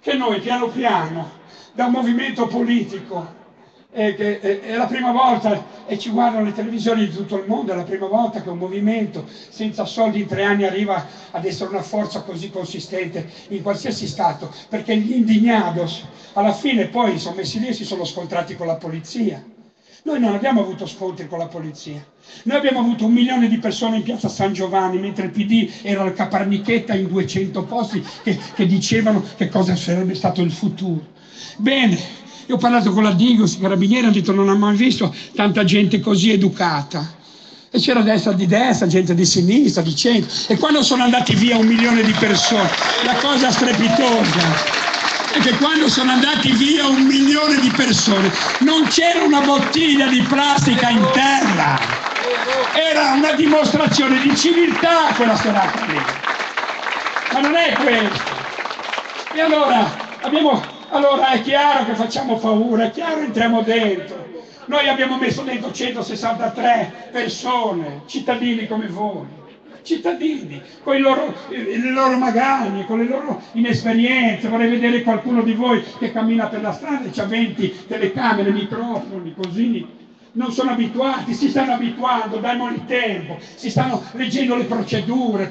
che noi piano piano, da un movimento politico, che è la prima volta, e ci guardano le televisioni di tutto il mondo, è la prima volta che un movimento senza soldi in 3 anni arriva ad essere una forza così consistente in qualsiasi Stato, perché gli indignados alla fine poi sono messi lì e si sono scontrati con la polizia. Noi non abbiamo avuto scontri con la polizia, noi abbiamo avuto 1 milione di persone in piazza San Giovanni, mentre il PD era la caparnichetta in 200 posti che dicevano che cosa sarebbe stato il futuro. Bene, io ho parlato con la Digos, i carabinieri hanno detto non hanno mai visto tanta gente così educata. E c'era destra di destra, gente di sinistra, di centro, e quando sono andati via 1 milione di persone, la cosa strepitosa è che quando sono andati via 1 milione di persone non c'era una bottiglia di plastica in terra, era una dimostrazione di civiltà quella serata lì, ma non è questo. E allora è chiaro che facciamo paura, è chiaro, entriamo dentro. Noi abbiamo messo dentro 163 persone, cittadini come voi, cittadini, con le loro magagne, con le loro inesperienze. Vorrei vedere qualcuno di voi che cammina per la strada e c'ha 20 telecamere, microfoni, così. non sono abituati, si stanno abituando, danno il tempo, si stanno leggendo le procedure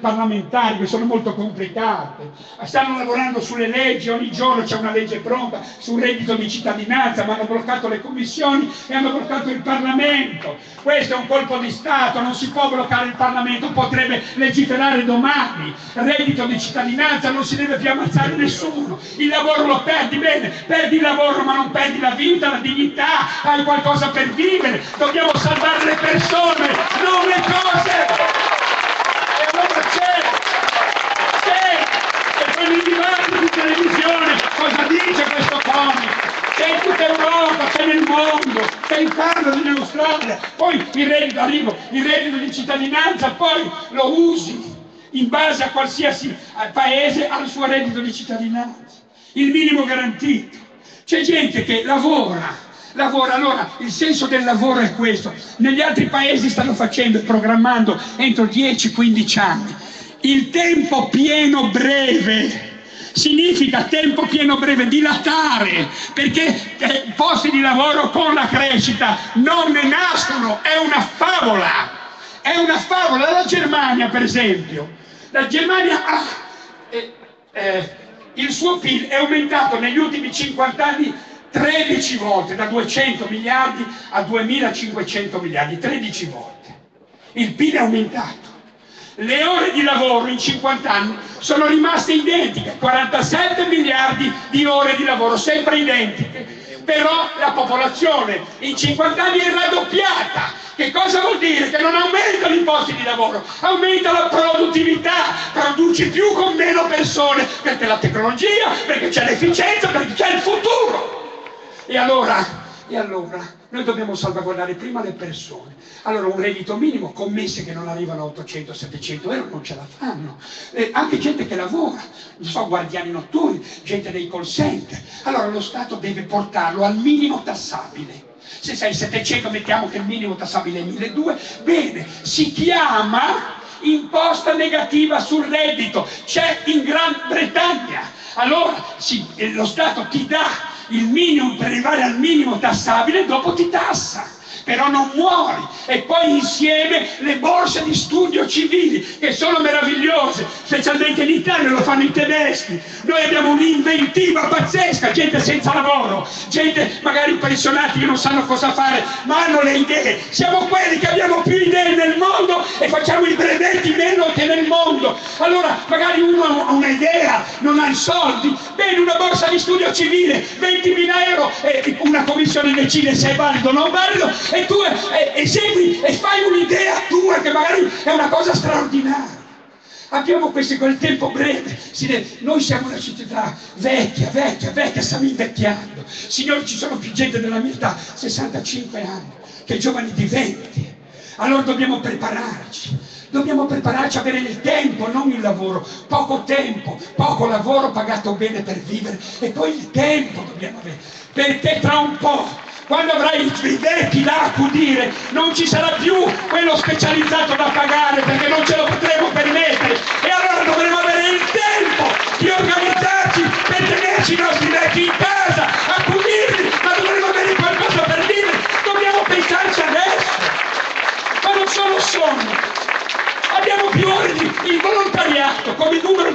parlamentari che sono molto complicate, stanno lavorando sulle leggi, ogni giorno c'è una legge pronta sul reddito di cittadinanza, ma hanno bloccato le commissioni e hanno bloccato il Parlamento. Questo è un colpo di Stato, non si può bloccare il Parlamento, potrebbe legiferare domani, reddito di cittadinanza, non si deve più ammazzare nessuno, il lavoro lo perdi, bene, perdi il lavoro ma non perdi la vita, la dignità, hai qualcosa per vivere, dobbiamo salvare le persone, non le cose. E allora c'è, e poi mi dibattito in televisione, cosa dice questo comico? C'è in tutta Europa, c'è nel mondo, c'è in Canada, in Australia, poi il reddito di cittadinanza, poi lo usi in base a qualsiasi paese al suo reddito di cittadinanza, il minimo garantito. C'è gente che lavora, allora il senso del lavoro è questo. Negli altri paesi stanno facendo e programmando entro 10-15 anni. Il tempo pieno breve significa tempo pieno breve, dilatare, perché posti di lavoro con la crescita non ne nascono, è una favola. È una favola. La Germania, per esempio, la Germania ha... il suo PIL è aumentato negli ultimi 50 anni 13 volte, da 200 miliardi a 2500 miliardi, 13 volte. Il PIL è aumentato. Le ore di lavoro in 50 anni sono rimaste identiche, 47 miliardi di ore di lavoro, sempre identiche. Però la popolazione in 50 anni è raddoppiata. Che cosa vuol dire? Che non aumentano i posti di lavoro, aumenta la produttività, produci più con meno persone, perché la tecnologia, perché c'è l'efficienza, perché c'è il futuro. E allora noi dobbiamo salvaguardare prima le persone. Allora un reddito minimo, commesse che non arrivano a 800-700 euro non ce la fanno, anche gente che lavora, non so, guardiani notturni, gente dei call center. Allora lo Stato deve portarlo al minimo tassabile. Se sei 700 mettiamo che il minimo tassabile è 1200, bene, si chiama imposta negativa sul reddito, c'è in Gran Bretagna. Allora sì, lo Stato ti dà il minimo per arrivare al minimo tassabile, dopo ti tassa, però non muori. E poi insieme le borse di studio civili, che sono meravigliose, specialmente in Italia lo fanno i tedeschi. Noi abbiamo un'inventiva pazzesca, gente senza lavoro, gente magari pensionati che non sanno cosa fare, ma hanno le idee. Siamo quelli che abbiamo più idee nel mondo e facciamo i brevetti meno che nel mondo. Allora magari uno ha un'idea, non ha i soldi, bene, una borsa di studio civile, 20.000 euro, e una commissione decide se è valido o non valido, e tu esegui e fai un'idea tua che magari è una cosa straordinaria. Abbiamo questi quel tempo breve, noi siamo una società vecchia, stiamo invecchiando. Signori, ci sono più gente della mia età, 65 anni, che giovani di 20. Allora dobbiamo prepararci. Dobbiamo prepararci a avere il tempo, non il lavoro. Poco tempo, poco lavoro pagato bene per vivere. E poi il tempo dobbiamo avere. Perché tra un po', quando avrai i vecchi là a accudire, non ci sarà più quello specializzato da pagare, perché non ce lo potremo permettere. E allora dovremo avere il tempo di organizzarci per tenerci i nostri vecchi in casa, accudirli, ma dovremo avere qualcosa per vivere. Dobbiamo pensarci adesso. Ma non solo sogno. Abbiamo più ore il volontariato come numero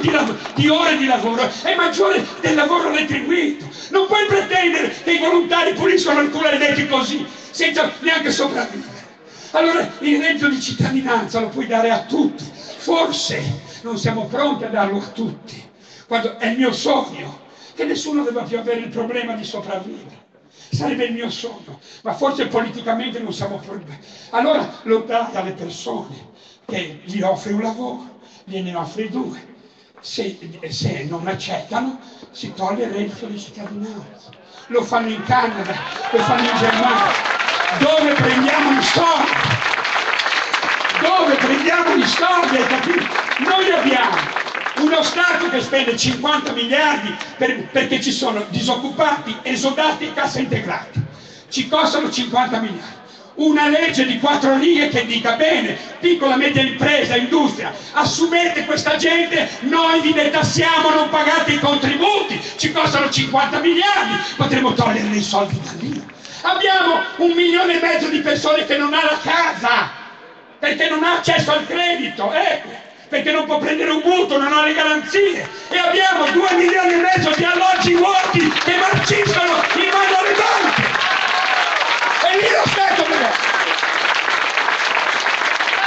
di ore di lavoro è maggiore del lavoro retribuito. Non puoi pretendere che i volontari puliscono il culo ai vecchi così, senza neanche sopravvivere. Allora il reddito di cittadinanza lo puoi dare a tutti. Forse non siamo pronti a darlo a tutti. Quando è il mio sogno che nessuno debba più avere il problema di sopravvivere. Sarebbe il mio sogno, ma forse politicamente non siamo pronti. Allora lo dai alle persone, che gli offre un lavoro, gliene offre due. Se non accettano, si toglie il reddito di cittadinanza. Lo fanno in Canada, lo fanno in Germania. Dove prendiamo i soldi? Dove prendiamo i soldi? Hai capito? Noi abbiamo uno Stato che spende 50 miliardi perché ci sono disoccupati, esodati e cassa integrati. Ci costano 50 miliardi. Una legge di 4 righe che dica bene, piccola, media impresa, industria, assumete questa gente, noi vi detassiamo, non pagate i contributi, ci costano 50 miliardi, potremmo togliere i soldi da lì. Abbiamo 1,5 milioni di persone che non ha la casa, perché non ha accesso al credito, perché non può prendere un mutuo, non ha le garanzie, e abbiamo 2,5 milioni di alloggi vuoti che marciscono in mano alle banche. E lì lo Stato però.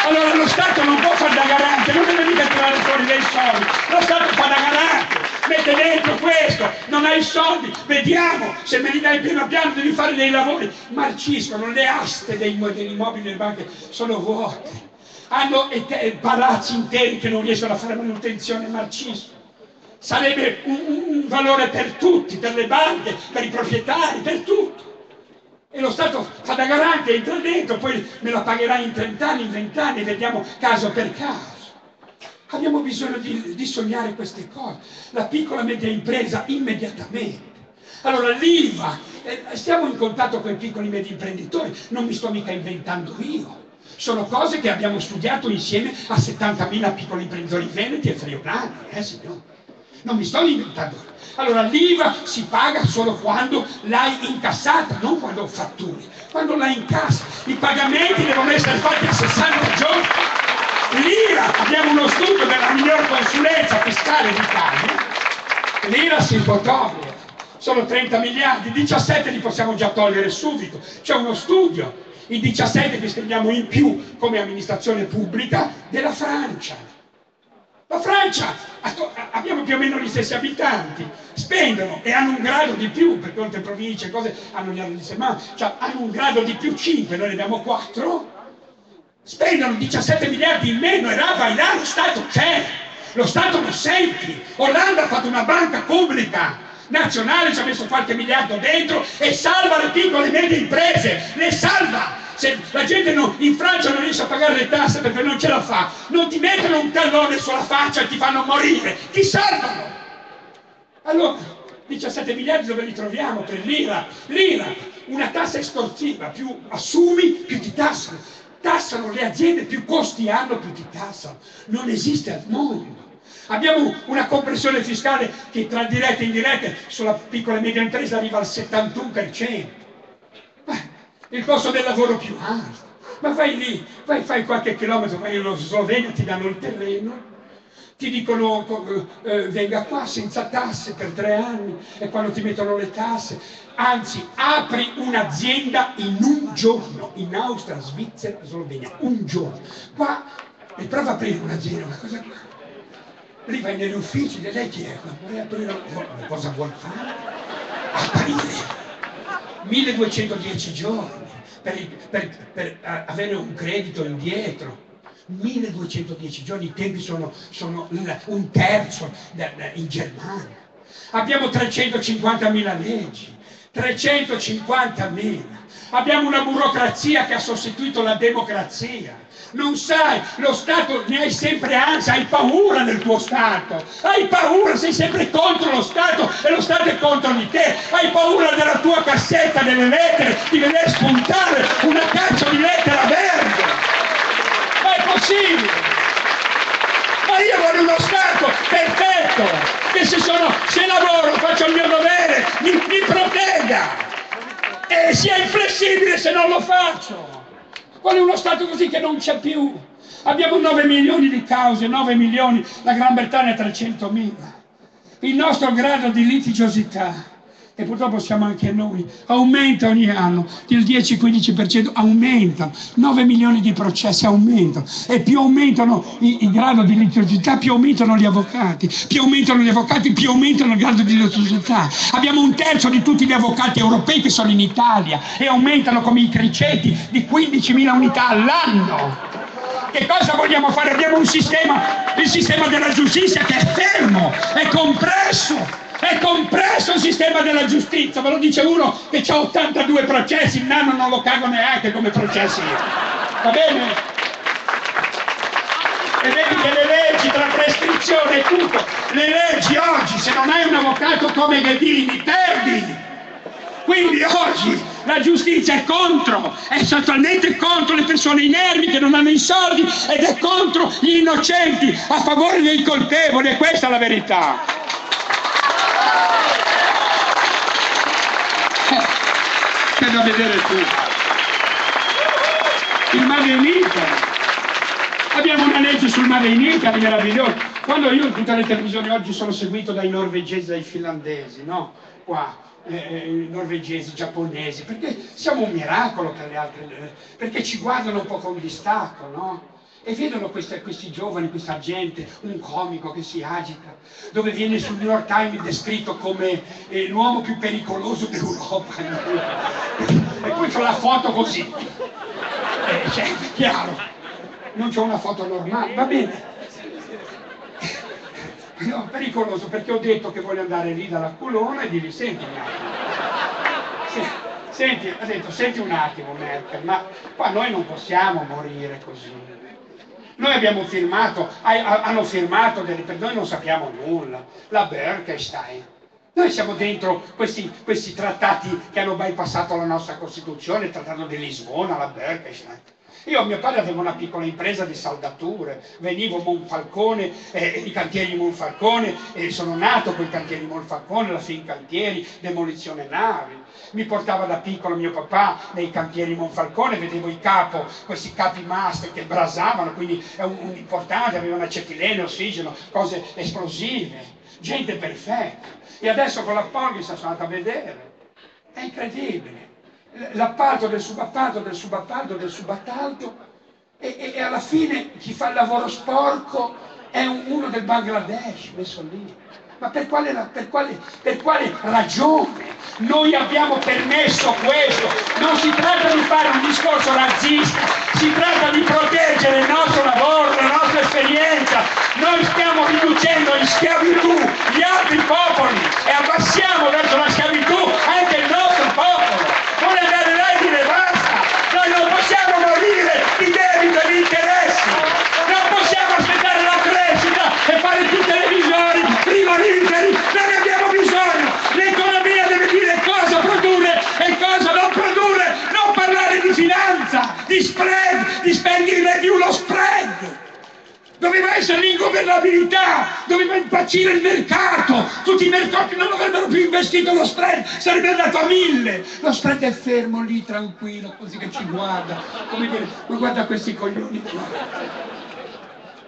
Allora lo Stato non può fare da garante, non deve mica tirare fuori dei soldi, lo Stato fa da garante, mette dentro questo, non hai i soldi, vediamo se me li dai piano piano, devi fare dei lavori, marciscono, le aste degli immobili delle banche sono vuote. Hanno palazzi interi che non riescono a fare manutenzione, marcisco. Sarebbe un valore per tutti, per le banche, per i proprietari, per tutti. E lo Stato fa da garante, entra dentro, poi me la pagherà in 30 anni, in 20 anni, vediamo caso per caso. Abbiamo bisogno di sognare queste cose. La piccola e media impresa immediatamente. Allora l'IVA, stiamo in contatto con i piccoli e medi imprenditori, non mi sto mica inventando io. Sono cose che abbiamo studiato insieme a 70.000 piccoli imprenditori veneti e friulani, signore? Non mi sto inventando. Allora l'IVA si paga solo quando l'hai incassata, non quando fatturi, quando l'hai incassa. I pagamenti devono essere fatti a 60 giorni. L'IRA, abbiamo uno studio della miglior consulenza fiscale d'Italia, l'IRA si può togliere. Sono 30 miliardi, 17 li possiamo già togliere subito. C'è uno studio. I 17 che spendiamo in più come amministrazione pubblica della Francia. La Francia, abbiamo più o meno gli stessi abitanti, spendono e hanno un grado di più, perché oltre province e cose hanno gli anni di semana, cioè hanno un grado di più 5, noi ne abbiamo 4, spendono 17 miliardi in meno e là vai là, lo Stato c'è, lo Stato lo senti. Olanda ha fatto una banca pubblica nazionale, ci ha messo qualche miliardo dentro e salva le piccole e medie imprese, le salva. Se la gente in Francia non riesce a pagare le tasse perché non ce la fa, non ti mettono un tallone sulla faccia e ti fanno morire, ti salvano. Allora 17 miliardi dove li troviamo per l'IRA? L'IRA, una tassa estorsiva, più assumi più ti tassano, tassano le aziende, più costi hanno più ti tassano, non esiste al mondo. Abbiamo una compressione fiscale che tra dirette e indirette sulla piccola e media impresa arriva al 71%. Il costo del lavoro più alto. Ma vai lì, fai qualche chilometro, vai in Slovenia, ti danno il terreno, ti dicono venga qua senza tasse per 3 anni e quando ti mettono le tasse, anzi apri un'azienda in un giorno, in Austria, Svizzera, Slovenia, un giorno. Qua, e prova a aprire un'azienda, una cosa qua. Lì vai negli uffici, lei chi è? Vorrei aprire una cosa, vuol fare? Aprire 1210 giorni per avere un credito indietro. 1210 giorni, i tempi sono un terzo in Germania. Abbiamo 350.000 leggi, 350.000. Abbiamo una burocrazia che ha sostituito la democrazia. Non sai, lo Stato ne hai sempre ansia, hai paura del tuo Stato, hai paura, sei sempre contro lo Stato e lo Stato è contro di te, hai paura della tua cassetta delle lettere, di vedere spuntare una caccia di lettera verde. Ma è possibile? Ma io voglio uno Stato perfetto, che se lavoro faccio il mio dovere, mi protegga e sia inflessibile se non lo faccio. Vuole uno Stato così che non c'è più. Abbiamo 9 milioni di cause, 9 milioni, la Gran Bretagna 300.000. Il nostro grado di litigiosità, e purtroppo siamo anche noi, aumenta ogni anno, il 10-15% aumenta, 9 milioni di processi aumentano, e più aumentano il grado di litigiosità, più aumentano gli avvocati, più aumentano il grado di litigiosità. Abbiamo 1/3 di tutti gli avvocati europei che sono in Italia e aumentano come i criceti di 15.000 unità all'anno. Che cosa vogliamo fare? Abbiamo un sistema, il sistema della giustizia che è fermo, è compresso. È compresso il sistema della giustizia, ve lo dice uno che ha 82 processi, il nano non lo cago neanche come processi io. Va bene? E vedi che le leggi tra prescrizione e tutto, le leggi oggi, se non hai un avvocato come Ghedini, perdi! Quindi oggi la giustizia è contro, è totalmente contro le persone inermi che non hanno i soldi ed è contro gli innocenti, a favore dei colpevoli, e questa è la verità. che è da vedere tutto. Il Made in Italy. Abbiamo una legge sul Made in Italy meravigliosa. Quando io in tutte le televisioni oggi sono seguito dai norvegesi, dai finlandesi, no? Qua. Norvegesi, giapponesi, perché siamo un miracolo per le altre, perché ci guardano un po' con distacco, no? E vedono questi giovani, questa gente, un comico che si agita, dove viene sul New York Times descritto come l'uomo più pericoloso d'Europa, no? E poi c'ho la foto così, cioè, chiaro, non c'ho una foto normale, va bene. No, pericoloso, perché ho detto che voglio andare lì dalla culona e dirgli: senti un attimo, senti un attimo Merkel, ma qua noi non possiamo morire così. Noi abbiamo firmato, hanno firmato delle, per noi non sappiamo nulla, la Berkenstein. Noi siamo dentro questi trattati che hanno bypassato la nostra Costituzione, il Trattato di Lisbona, la Berkenstein. Io a mio padre avevo una piccola impresa di saldature, venivo a Monfalcone, i cantieri di Monfalcone, sono nato con i cantieri di Monfalcone, la Fincantieri, demolizione navi. Mi portava da piccolo mio papà nei cantieri di Monfalcone, vedevo questi capi master che brasavano, quindi è un importante, avevano acetilene, ossigeno, cose esplosive, gente perfetta. E adesso con la Polghi sono andato a vedere, è incredibile. L'appalto del subappalto, del subappalto, del subappalto, e alla fine chi fa il lavoro sporco è uno del Bangladesh messo lì. Ma per quale ragione noi abbiamo permesso questo? Non si tratta di fare un discorso razzista, si tratta di proteggere il nostro lavoro, la nostra esperienza. Noi stiamo riducendo in schiavitù gli altri popoli e abbassiamo verso la schiavitù anche il nostro popolo. Vuole andare là e dire basta, noi non possiamo morire di debito e di interessi, non possiamo aspettare la crescita e fare più televisori, prima liberi, non ne abbiamo bisogno, l'economia deve dire cosa produrre e cosa non produrre, non parlare di finanza, di spread, di spending review, lo spread. Doveva essere l'ingovernabilità, doveva impazzire il mercato, tutti i mercati non avrebbero più investito lo spread, sarebbe andato a 1000. Lo spread è fermo lì, tranquillo, così che ci guarda, come dire, ma guarda questi coglioni qua.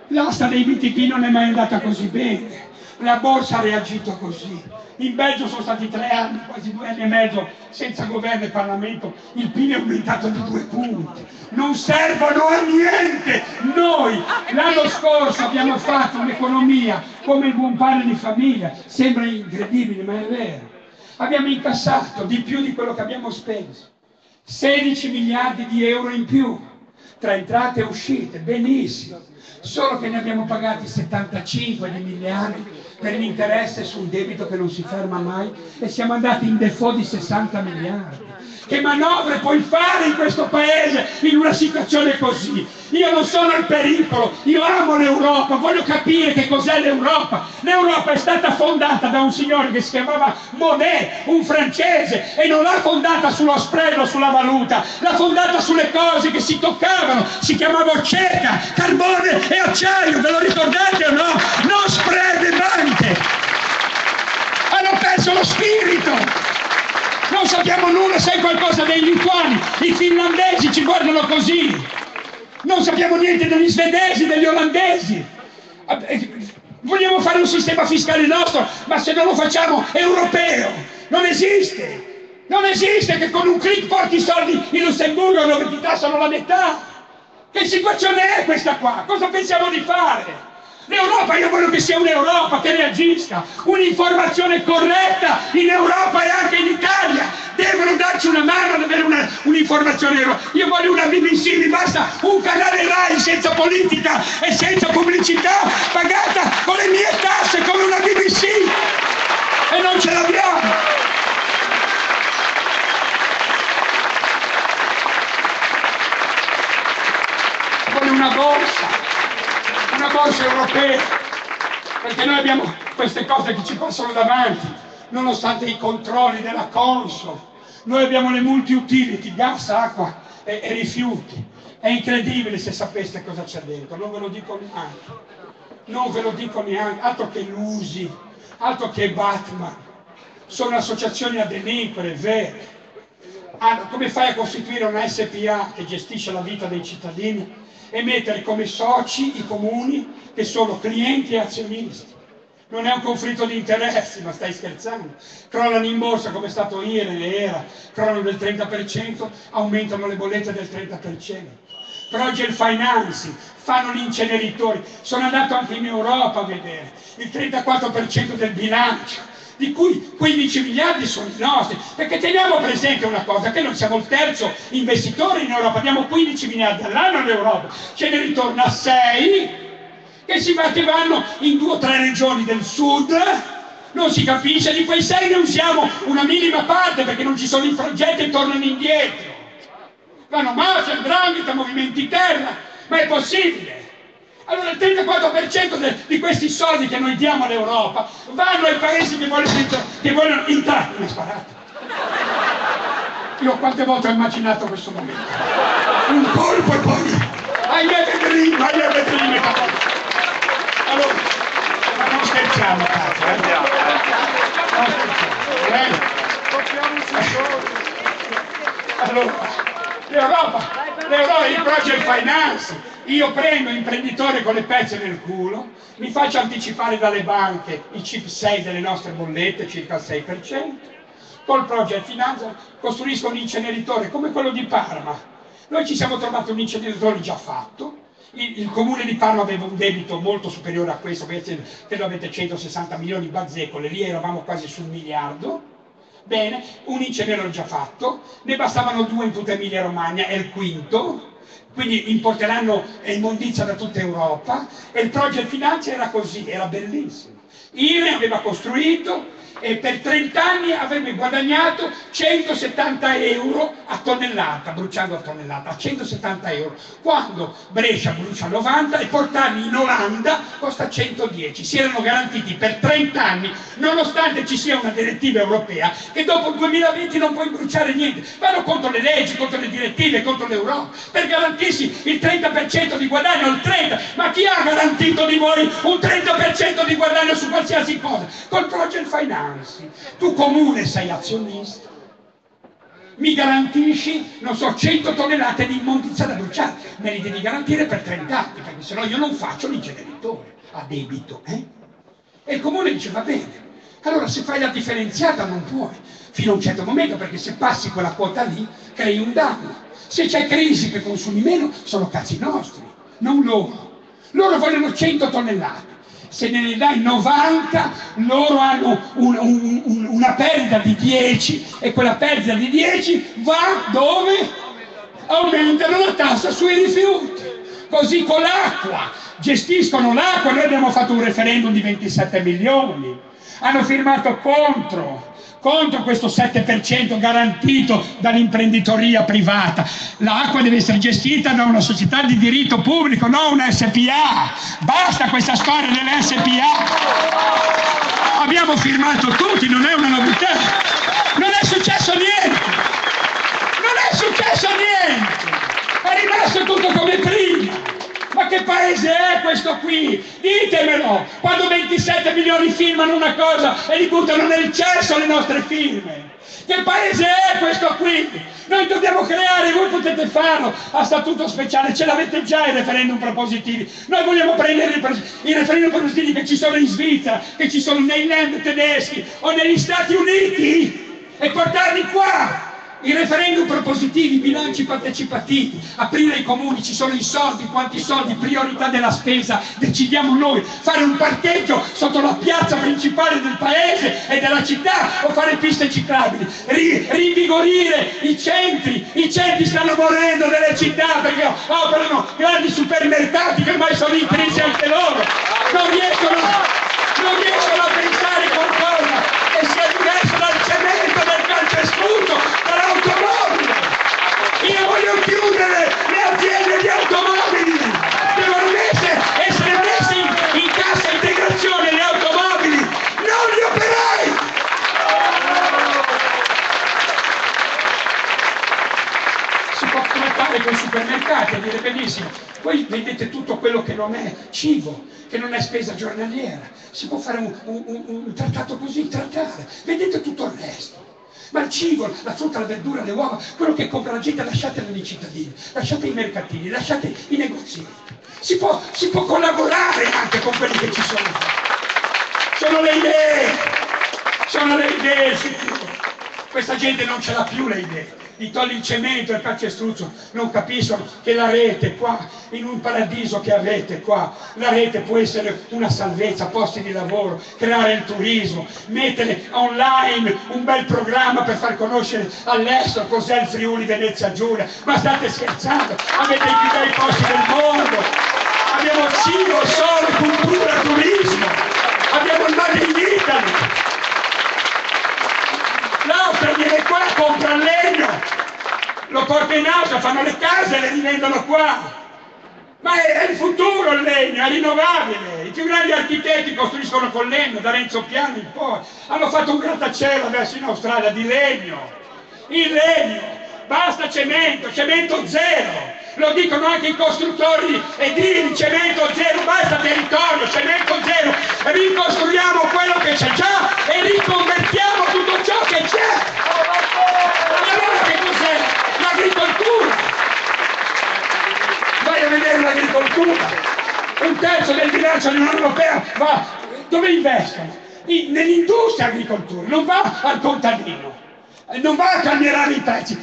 L'asta dei BTP non è mai andata così bene, la borsa ha reagito così. In Belgio sono stati 3 anni, quasi 2 anni e mezzo, senza governo e Parlamento, il PIL è aumentato di 2 punti. Non servono a niente! Noi l'anno scorso abbiamo fatto un'economia come il buon padre di famiglia, sembra incredibile ma è vero. Abbiamo incassato di più di quello che abbiamo speso, 16 miliardi di euro in più, tra entrate e uscite, benissimo, solo che ne abbiamo pagati 75 di miliardi per l'interesse sul debito che non si ferma mai e siamo andati in default di 60 miliardi. Che manovre puoi fare in questo paese in una situazione così? Io non sono il pericolo, io amo l'Europa, voglio capire che cos'è l'Europa. L'Europa è stata fondata da un signore che si chiamava Monet, un francese, e non l'ha fondata sullo spread o sulla valuta, l'ha fondata sulle cose che si toccavano, si chiamava ceca, carbone e acciaio, ve lo ricordate o no? Non spread e banche! Hanno perso lo spirito! Non sappiamo nulla, sai qualcosa dei lituani, i finlandesi ci guardano così, non sappiamo niente degli svedesi, degli olandesi. Vogliamo fare un sistema fiscale nostro, ma se non lo facciamo europeo, non esiste. Non esiste che con un click porti i soldi in Lussemburgo dove ti tassano la metà. Che situazione è questa qua? Cosa pensiamo di fare? L'Europa, io voglio che sia un'Europa che reagisca, un'informazione corretta in Europa e anche in Italia, devono darci una mano ad avere un'informazione europea. Io voglio una BBC, mi basta un canale Rai senza politica e senza pubblicità, pagata con le mie tasse come una BBC, e non ce l'abbiamo. Voglio una borsa europea, perché noi abbiamo queste cose che ci passano davanti, nonostante i controlli della Consob. Noi abbiamo le multi-utility, gas, acqua e rifiuti. È incredibile, se sapeste cosa c'è dentro, non ve lo dico neanche. Non ve lo dico neanche, altro che l'Usi, altro che Batman. Sono associazioni a delinquere, vere. come fai a costituire una SPA che gestisce la vita dei cittadini e mettere come soci i comuni che sono clienti e azionisti? Non è un conflitto di interessi, ma stai scherzando. Crollano in borsa come è stato ieri, le ERA, crollano del 30%, aumentano le bollette del 30%. Project Financing, fanno gli inceneritori. Sono andato anche in Europa a vedere il 34% del bilancio, di cui 15 miliardi sono i nostri, perché teniamo presente una cosa, che noi siamo il terzo investitore in Europa, abbiamo 15 miliardi all'anno in Europa, ce ne ritorna a 6, che si battevano in 2 o 3 regioni del sud, non si capisce, di quei 6 ne usiamo una minima parte perché non ci sono i progetti e tornano indietro. Vanno mafia, 'ndrangheta, movimenti terra, ma è possibile? Allora il 34% di questi soldi che noi diamo all'Europa vanno ai paesi che vogliono entrare. Una sparata. Io quante volte ho immaginato questo momento. Un colpo e poi... Allora, ma non scherziamo, cazzo. Non scherziamo. Allora, l'Europa, il project finance. Io prendo imprenditore con le pezze nel culo, mi faccio anticipare dalle banche i CIP 6 delle nostre bollette, circa il 6%, col project finanza costruisco un inceneritore come quello di Parma. Noi ci siamo trovati un inceneritore già fatto. Il comune di Parma aveva un debito molto superiore a questo, credo avete 160 milioni bazzecole, lì eravamo quasi sul miliardo. Bene, un inceneritore già fatto, ne bastavano 2 in tutta Emilia Romagna, è il quinto. Quindi importeranno immondizia da tutta Europa e il project finance era così, era bellissimo. INE aveva costruito e per 30 anni avrebbe guadagnato 170 euro a tonnellata, bruciando a tonnellata, a 170 euro. Quando Brescia brucia 90 e portarli in Olanda costa 110. Si erano garantiti per 30 anni, nonostante ci sia una direttiva europea che dopo il 2020 non puoi bruciare niente. Vanno contro le leggi, contro le direttive, contro l'Europa, per garantirsi il 30% di guadagno, il 30%. Ma chi ha garantito di voi un 30% di guadagno su qualsiasi cosa? Col project finance tu comune sei azionista, mi garantisci, non so, 100 tonnellate di immondizia da bruciare, me li devi garantire per 30 anni perché sennò io non faccio l'inceneritore a debito, E il comune dice va bene, allora se fai la differenziata non puoi fino a un certo momento, perché se passi quella quota lì crei un danno, se c'è crisi che consumi meno sono cazzi nostri, non loro vogliono 100 tonnellate. Se ne dai 90, loro hanno una perdita di 10 e quella perdita di 10 va dove? Aumentano la tassa sui rifiuti. Così con l'acqua, gestiscono l'acqua, noi abbiamo fatto un referendum di 27 milioni, hanno firmato contro questo 7% garantito dall'imprenditoria privata. L'acqua deve essere gestita da una società di diritto pubblico, non una SPA. Basta questa storia delle SPA. Abbiamo firmato tutti, non è una novità. Non è successo niente. Non è successo niente. È rimasto tutto come prima. Ma che paese è questo qui? Ditemelo! Quando 27 milioni firmano una cosa e li buttano nel cesso le nostre firme. Che paese è questo qui? Noi dobbiamo creare, voi potete farlo, a statuto speciale, ce l'avete già i referendum propositivi. Noi vogliamo prendere i referendum propositivi che ci sono in Svizzera, che ci sono nei land tedeschi o negli Stati Uniti e portarli qua. I referendum propositivi, bilanci partecipativi, aprire i comuni, ci sono i soldi, quanti soldi, priorità della spesa, decidiamo noi, fare un parcheggio sotto la piazza principale del paese e della città o fare piste ciclabili, rinvigorire i centri stanno morendo delle città perché operano grandi supermercati che ormai sono in crisi anche loro, non riescono a pensare qualcosa che sia diverso dal cemento, dal calcestruzzo. Io voglio chiudere le aziende di automobili, devono essere messe in cassa integrazione le automobili, non gli operai! Si può trattare con i supermercati a dire benissimo, voi vendete tutto quello che non è cibo, che non è spesa giornaliera, si può fare un trattato così, trattare, vendete tutto il resto. ma il cibo, la frutta, la verdura, le uova, quello che compra la gente, lasciatelo nei cittadini, lasciate i mercatini, lasciate i negozi. Si può collaborare anche con quelli che ci sono. Sono le idee, sicuro. Questa gente non ce l'ha più le idee. Gli togli il cemento, il calcestruzzo, non capiscono che la rete qua, in un paradiso che avete qua, la rete può essere una salvezza, posti di lavoro, creare il turismo, mettere online un bel programma per far conoscere all'estero cos'è il Friuli Venezia Giulia. Ma state scherzando, avete i più bei posti del mondo, abbiamo cibo, sole, cultura, turismo, abbiamo il Made in Italy. L'Austria viene qua, compra il legno, lo porta in Austria, fanno le case e le rivendono qua. Ma è il futuro il legno, è rinnovabile. I più grandi architetti costruiscono con legno, da Renzo Piano in poi. Hanno fatto un grattacielo verso in Australia di legno. Il legno. Basta cemento, cemento zero. Lo dicono anche i costruttori edili, cemento zero, basta territorio, cemento zero. Ricostruiamo quello che c'è già e riconvertiamo tutto ciò che c'è. Ma allora che cos'è? L'agricoltura. Vai a vedere l'agricoltura. 1/3 del bilancio dell'Unione Europea va dove investono? Nell'industria agricoltura, non va al contadino. Non va a cambiare i prezzi,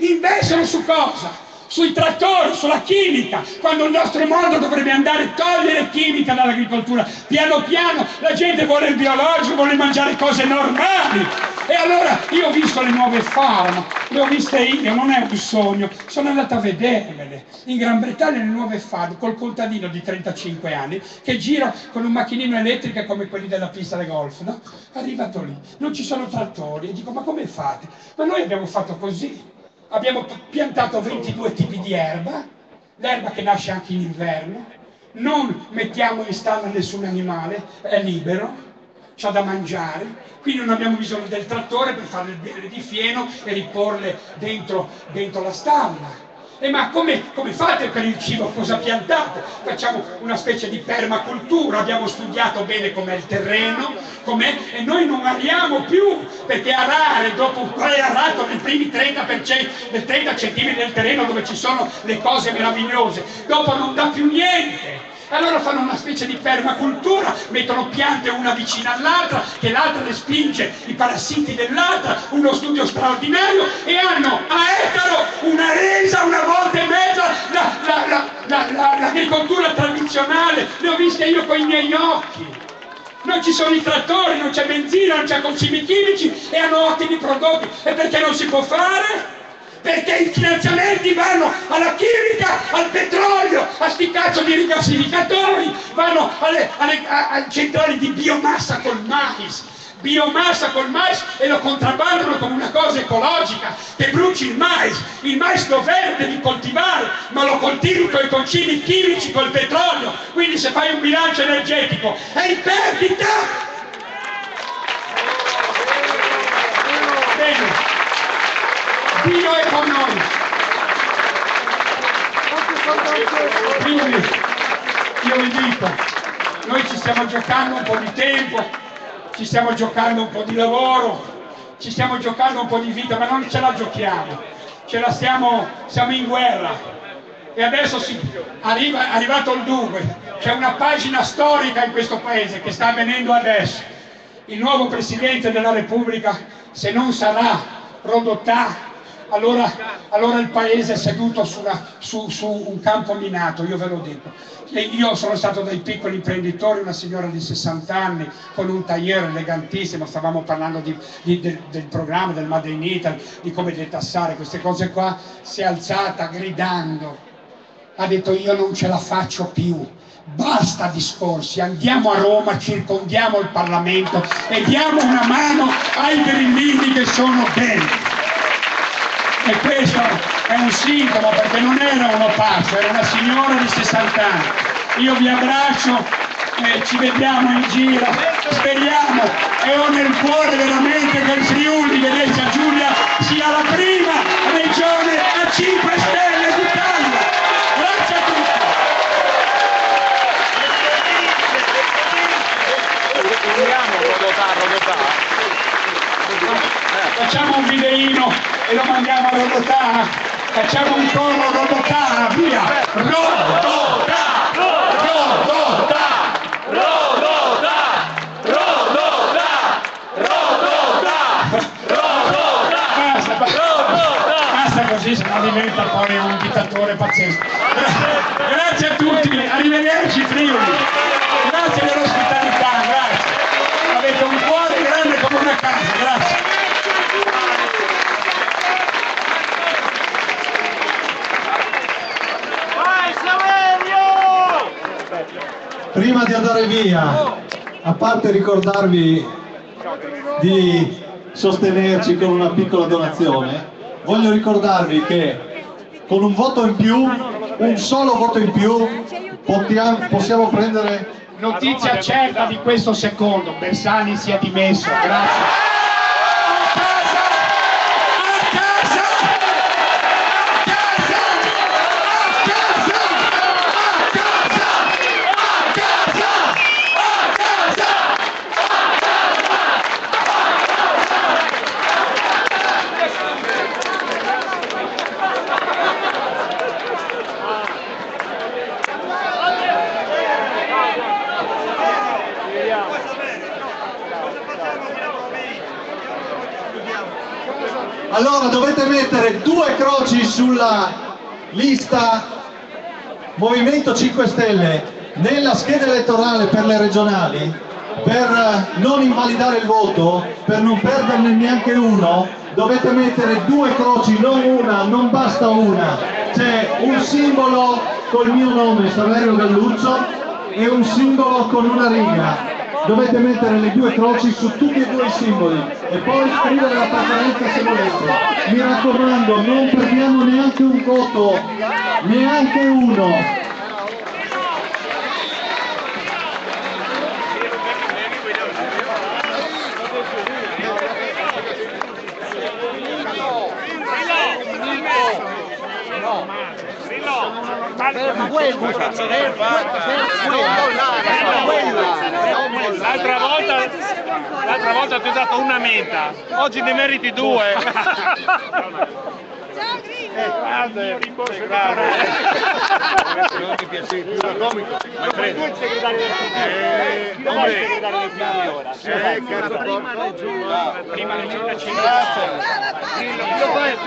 investono su cosa? Sui trattori, sulla chimica, quando il nostro mondo dovrebbe andare a togliere chimica dall'agricoltura. Piano piano la gente vuole il biologico, vuole mangiare cose normali. E allora io ho visto le nuove farm, le ho viste io, non è un sogno, sono andata a vedermele. In Gran Bretagna le nuove farm, col contadino di 35 anni che gira con un macchinino elettrico come quelli della pista da golf, no? Arrivato lì, non ci sono trattori, e dico ma come fate? Ma noi abbiamo fatto così. Abbiamo piantato 22 tipi di erba, l'erba che nasce anche in inverno, non mettiamo in stalla nessun animale, è libero, c'ha da mangiare, quindi non abbiamo bisogno del trattore per fare il bere di fieno e riporle dentro la stalla. E ma come fate per il cibo? Cosa piantate? Facciamo una specie di permacultura, abbiamo studiato bene com'è il terreno, com'è, e noi non ariamo più, perché arare dopo un po' è arato nei primi 30 centimetri del terreno dove ci sono le cose meravigliose, dopo non dà più niente. Allora fanno una specie di permacultura, mettono piante una vicina all'altra, che l'altra respinge i parassiti dell'altra, uno studio straordinario, e hanno a ettaro una resa una volta e mezza l'agricoltura tradizionale, le ho viste io con i miei occhi. Non ci sono i trattori, non c'è benzina, non c'è consumi chimici e hanno ottimi prodotti. E perché non si può fare? Perché i finanziamenti vanno alla chimica, al petrolio, a sti cazzo di rigassificatori, vanno alle centrali di biomassa col mais e lo contrabbandano come una cosa ecologica, che bruci il mais. Il mais lo verde di coltivare, ma lo coltivi con i concimi chimici, col petrolio, quindi se fai un bilancio energetico è in perdita! Bene. Dio è con noi. Quindi io vi dico, noi ci stiamo giocando un po' di tempo, ci stiamo giocando un po' di lavoro, ci stiamo giocando un po' di vita, ma non ce la giochiamo, siamo in guerra. E adesso è arrivato il dunque, c'è una pagina storica in questo paese che sta avvenendo adesso. Il nuovo Presidente della Repubblica, se non sarà Rodotà, allora il paese è seduto su un campo minato, io ve lo dico. Io sono stato dai piccoli imprenditori, una signora di 60 anni con un tailleur elegantissimo, stavamo parlando del programma del Made in Italy, di come detassare queste cose qua, si è alzata gridando, ha detto io non ce la faccio più. Basta discorsi, andiamo a Roma, circondiamo il Parlamento e diamo una mano ai grillini che sono dentro. E questo è un sintomo, perché non era uno pazzo, era una signora di 60 anni. Io vi abbraccio, ci vediamo in giro, speriamo e ho nel cuore veramente che il Friuli Venezia Giulia sia la prima regione a 5 Stelle d'Italia. Grazie a tutti. Facciamo un fideino e lo mandiamo a Rodotà. Facciamo un coro Rodotà, via! Rodotà! Rodotà! Rodotà! Rodotà! Rodotà! Rodotà! Rodotà! Basta così, sennò diventa poi un dittatore pazzesco. Grazie a tutti, arrivederci Friuli! Grazie dell'ospitalità, grazie! Avete un cuore grande come una casa, grazie! Prima di andare via, a parte ricordarvi di sostenerci con una piccola donazione, voglio ricordarvi che con un voto in più, un solo voto in più, possiamo prendere notizia certa di questo secondo: Bersani si è dimesso, grazie. Allora dovete mettere due croci sulla lista Movimento 5 Stelle nella scheda elettorale per le regionali, per non invalidare il voto, per non perderne neanche uno. Dovete mettere due croci, non una, non basta una. C'è un simbolo col mio nome, Saverio Galluccio, e un simbolo con una riga. Dovete mettere le due croci su tutti e due i simboli e poi scrivere la preferenza se volete. Mi raccomando, non perdiamo neanche un voto, neanche uno. L'altra volta ti ho dato una meta, oggi ne meriti due. Ciao Grillo! Non ti piace più la comica? Ma preso il segretario del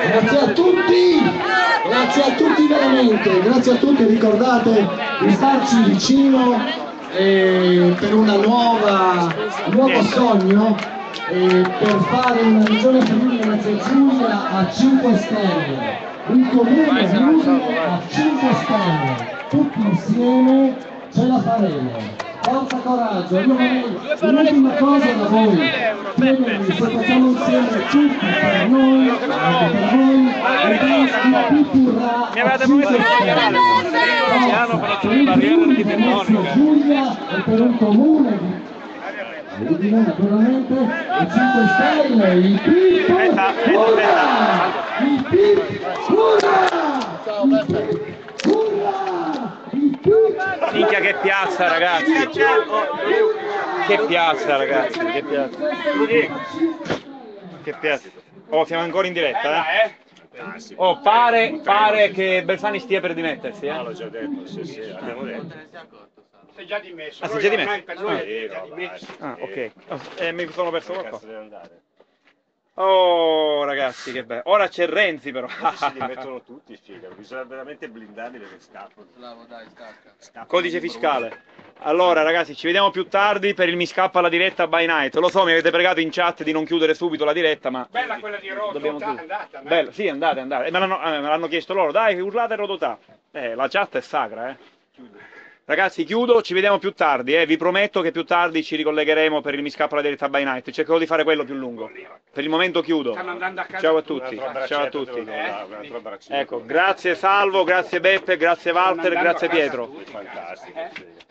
Grazie a tutti! Grazie a tutti veramente, grazie a tutti, ricordate di starci vicino. Per un nuovo sogno, per fare una regione Friuli Venezia Giulia a 5 stelle, un comune Friuli a 5 stelle, tutti insieme ce la faremo, forza, coraggio. Io vorrei un'ultima cosa da voi, chiedervi se facciamo insieme tutti per noi, anche per voi, e tanti pitturà a 5 stelle. Per il Friuli di Venezia Giulia e per un comune di Udine naturalmente, e 5 Stelle, il PIP urrà! Il PIP urrà! Il PIP! Minchia che piazza ragazzi! Che piazza ragazzi! Che piazza! Che piazza! Oh, siamo ancora in diretta, eh? Oh, pare che Bersani stia per dimettersi, eh? No, l'ho già detto, sì, abbiamo detto. Sei già dimesso. Ah, sei già dimesso? Ah, ok. Mi sono perso qualcosa. Oh, ragazzi, che bello. Ora c'è Renzi, però. Si dimettono tutti, figa. Bisogna veramente blindarli delle scapole. Bravo, dai, scappa. Codice fiscale. Allora, ragazzi, ci vediamo più tardi per il Mi Scappa la diretta by night. Lo so, mi avete pregato in chat di non chiudere subito la diretta, ma... Bella quella di Rodotà, andata, no? Bella, sì, andate. Me l'hanno chiesto loro, dai, urlate Rodotà. La chat è sacra, eh. Ragazzi, chiudo, ci vediamo più tardi, vi prometto che più tardi ci ricollegheremo per il Mi Scappa la diretta by night, cercherò di fare quello più lungo. Per il momento chiudo, ciao a tutti, ciao a tutti. Ecco, grazie Salvo, grazie Beppe, grazie Walter, grazie Pietro. Fantastico.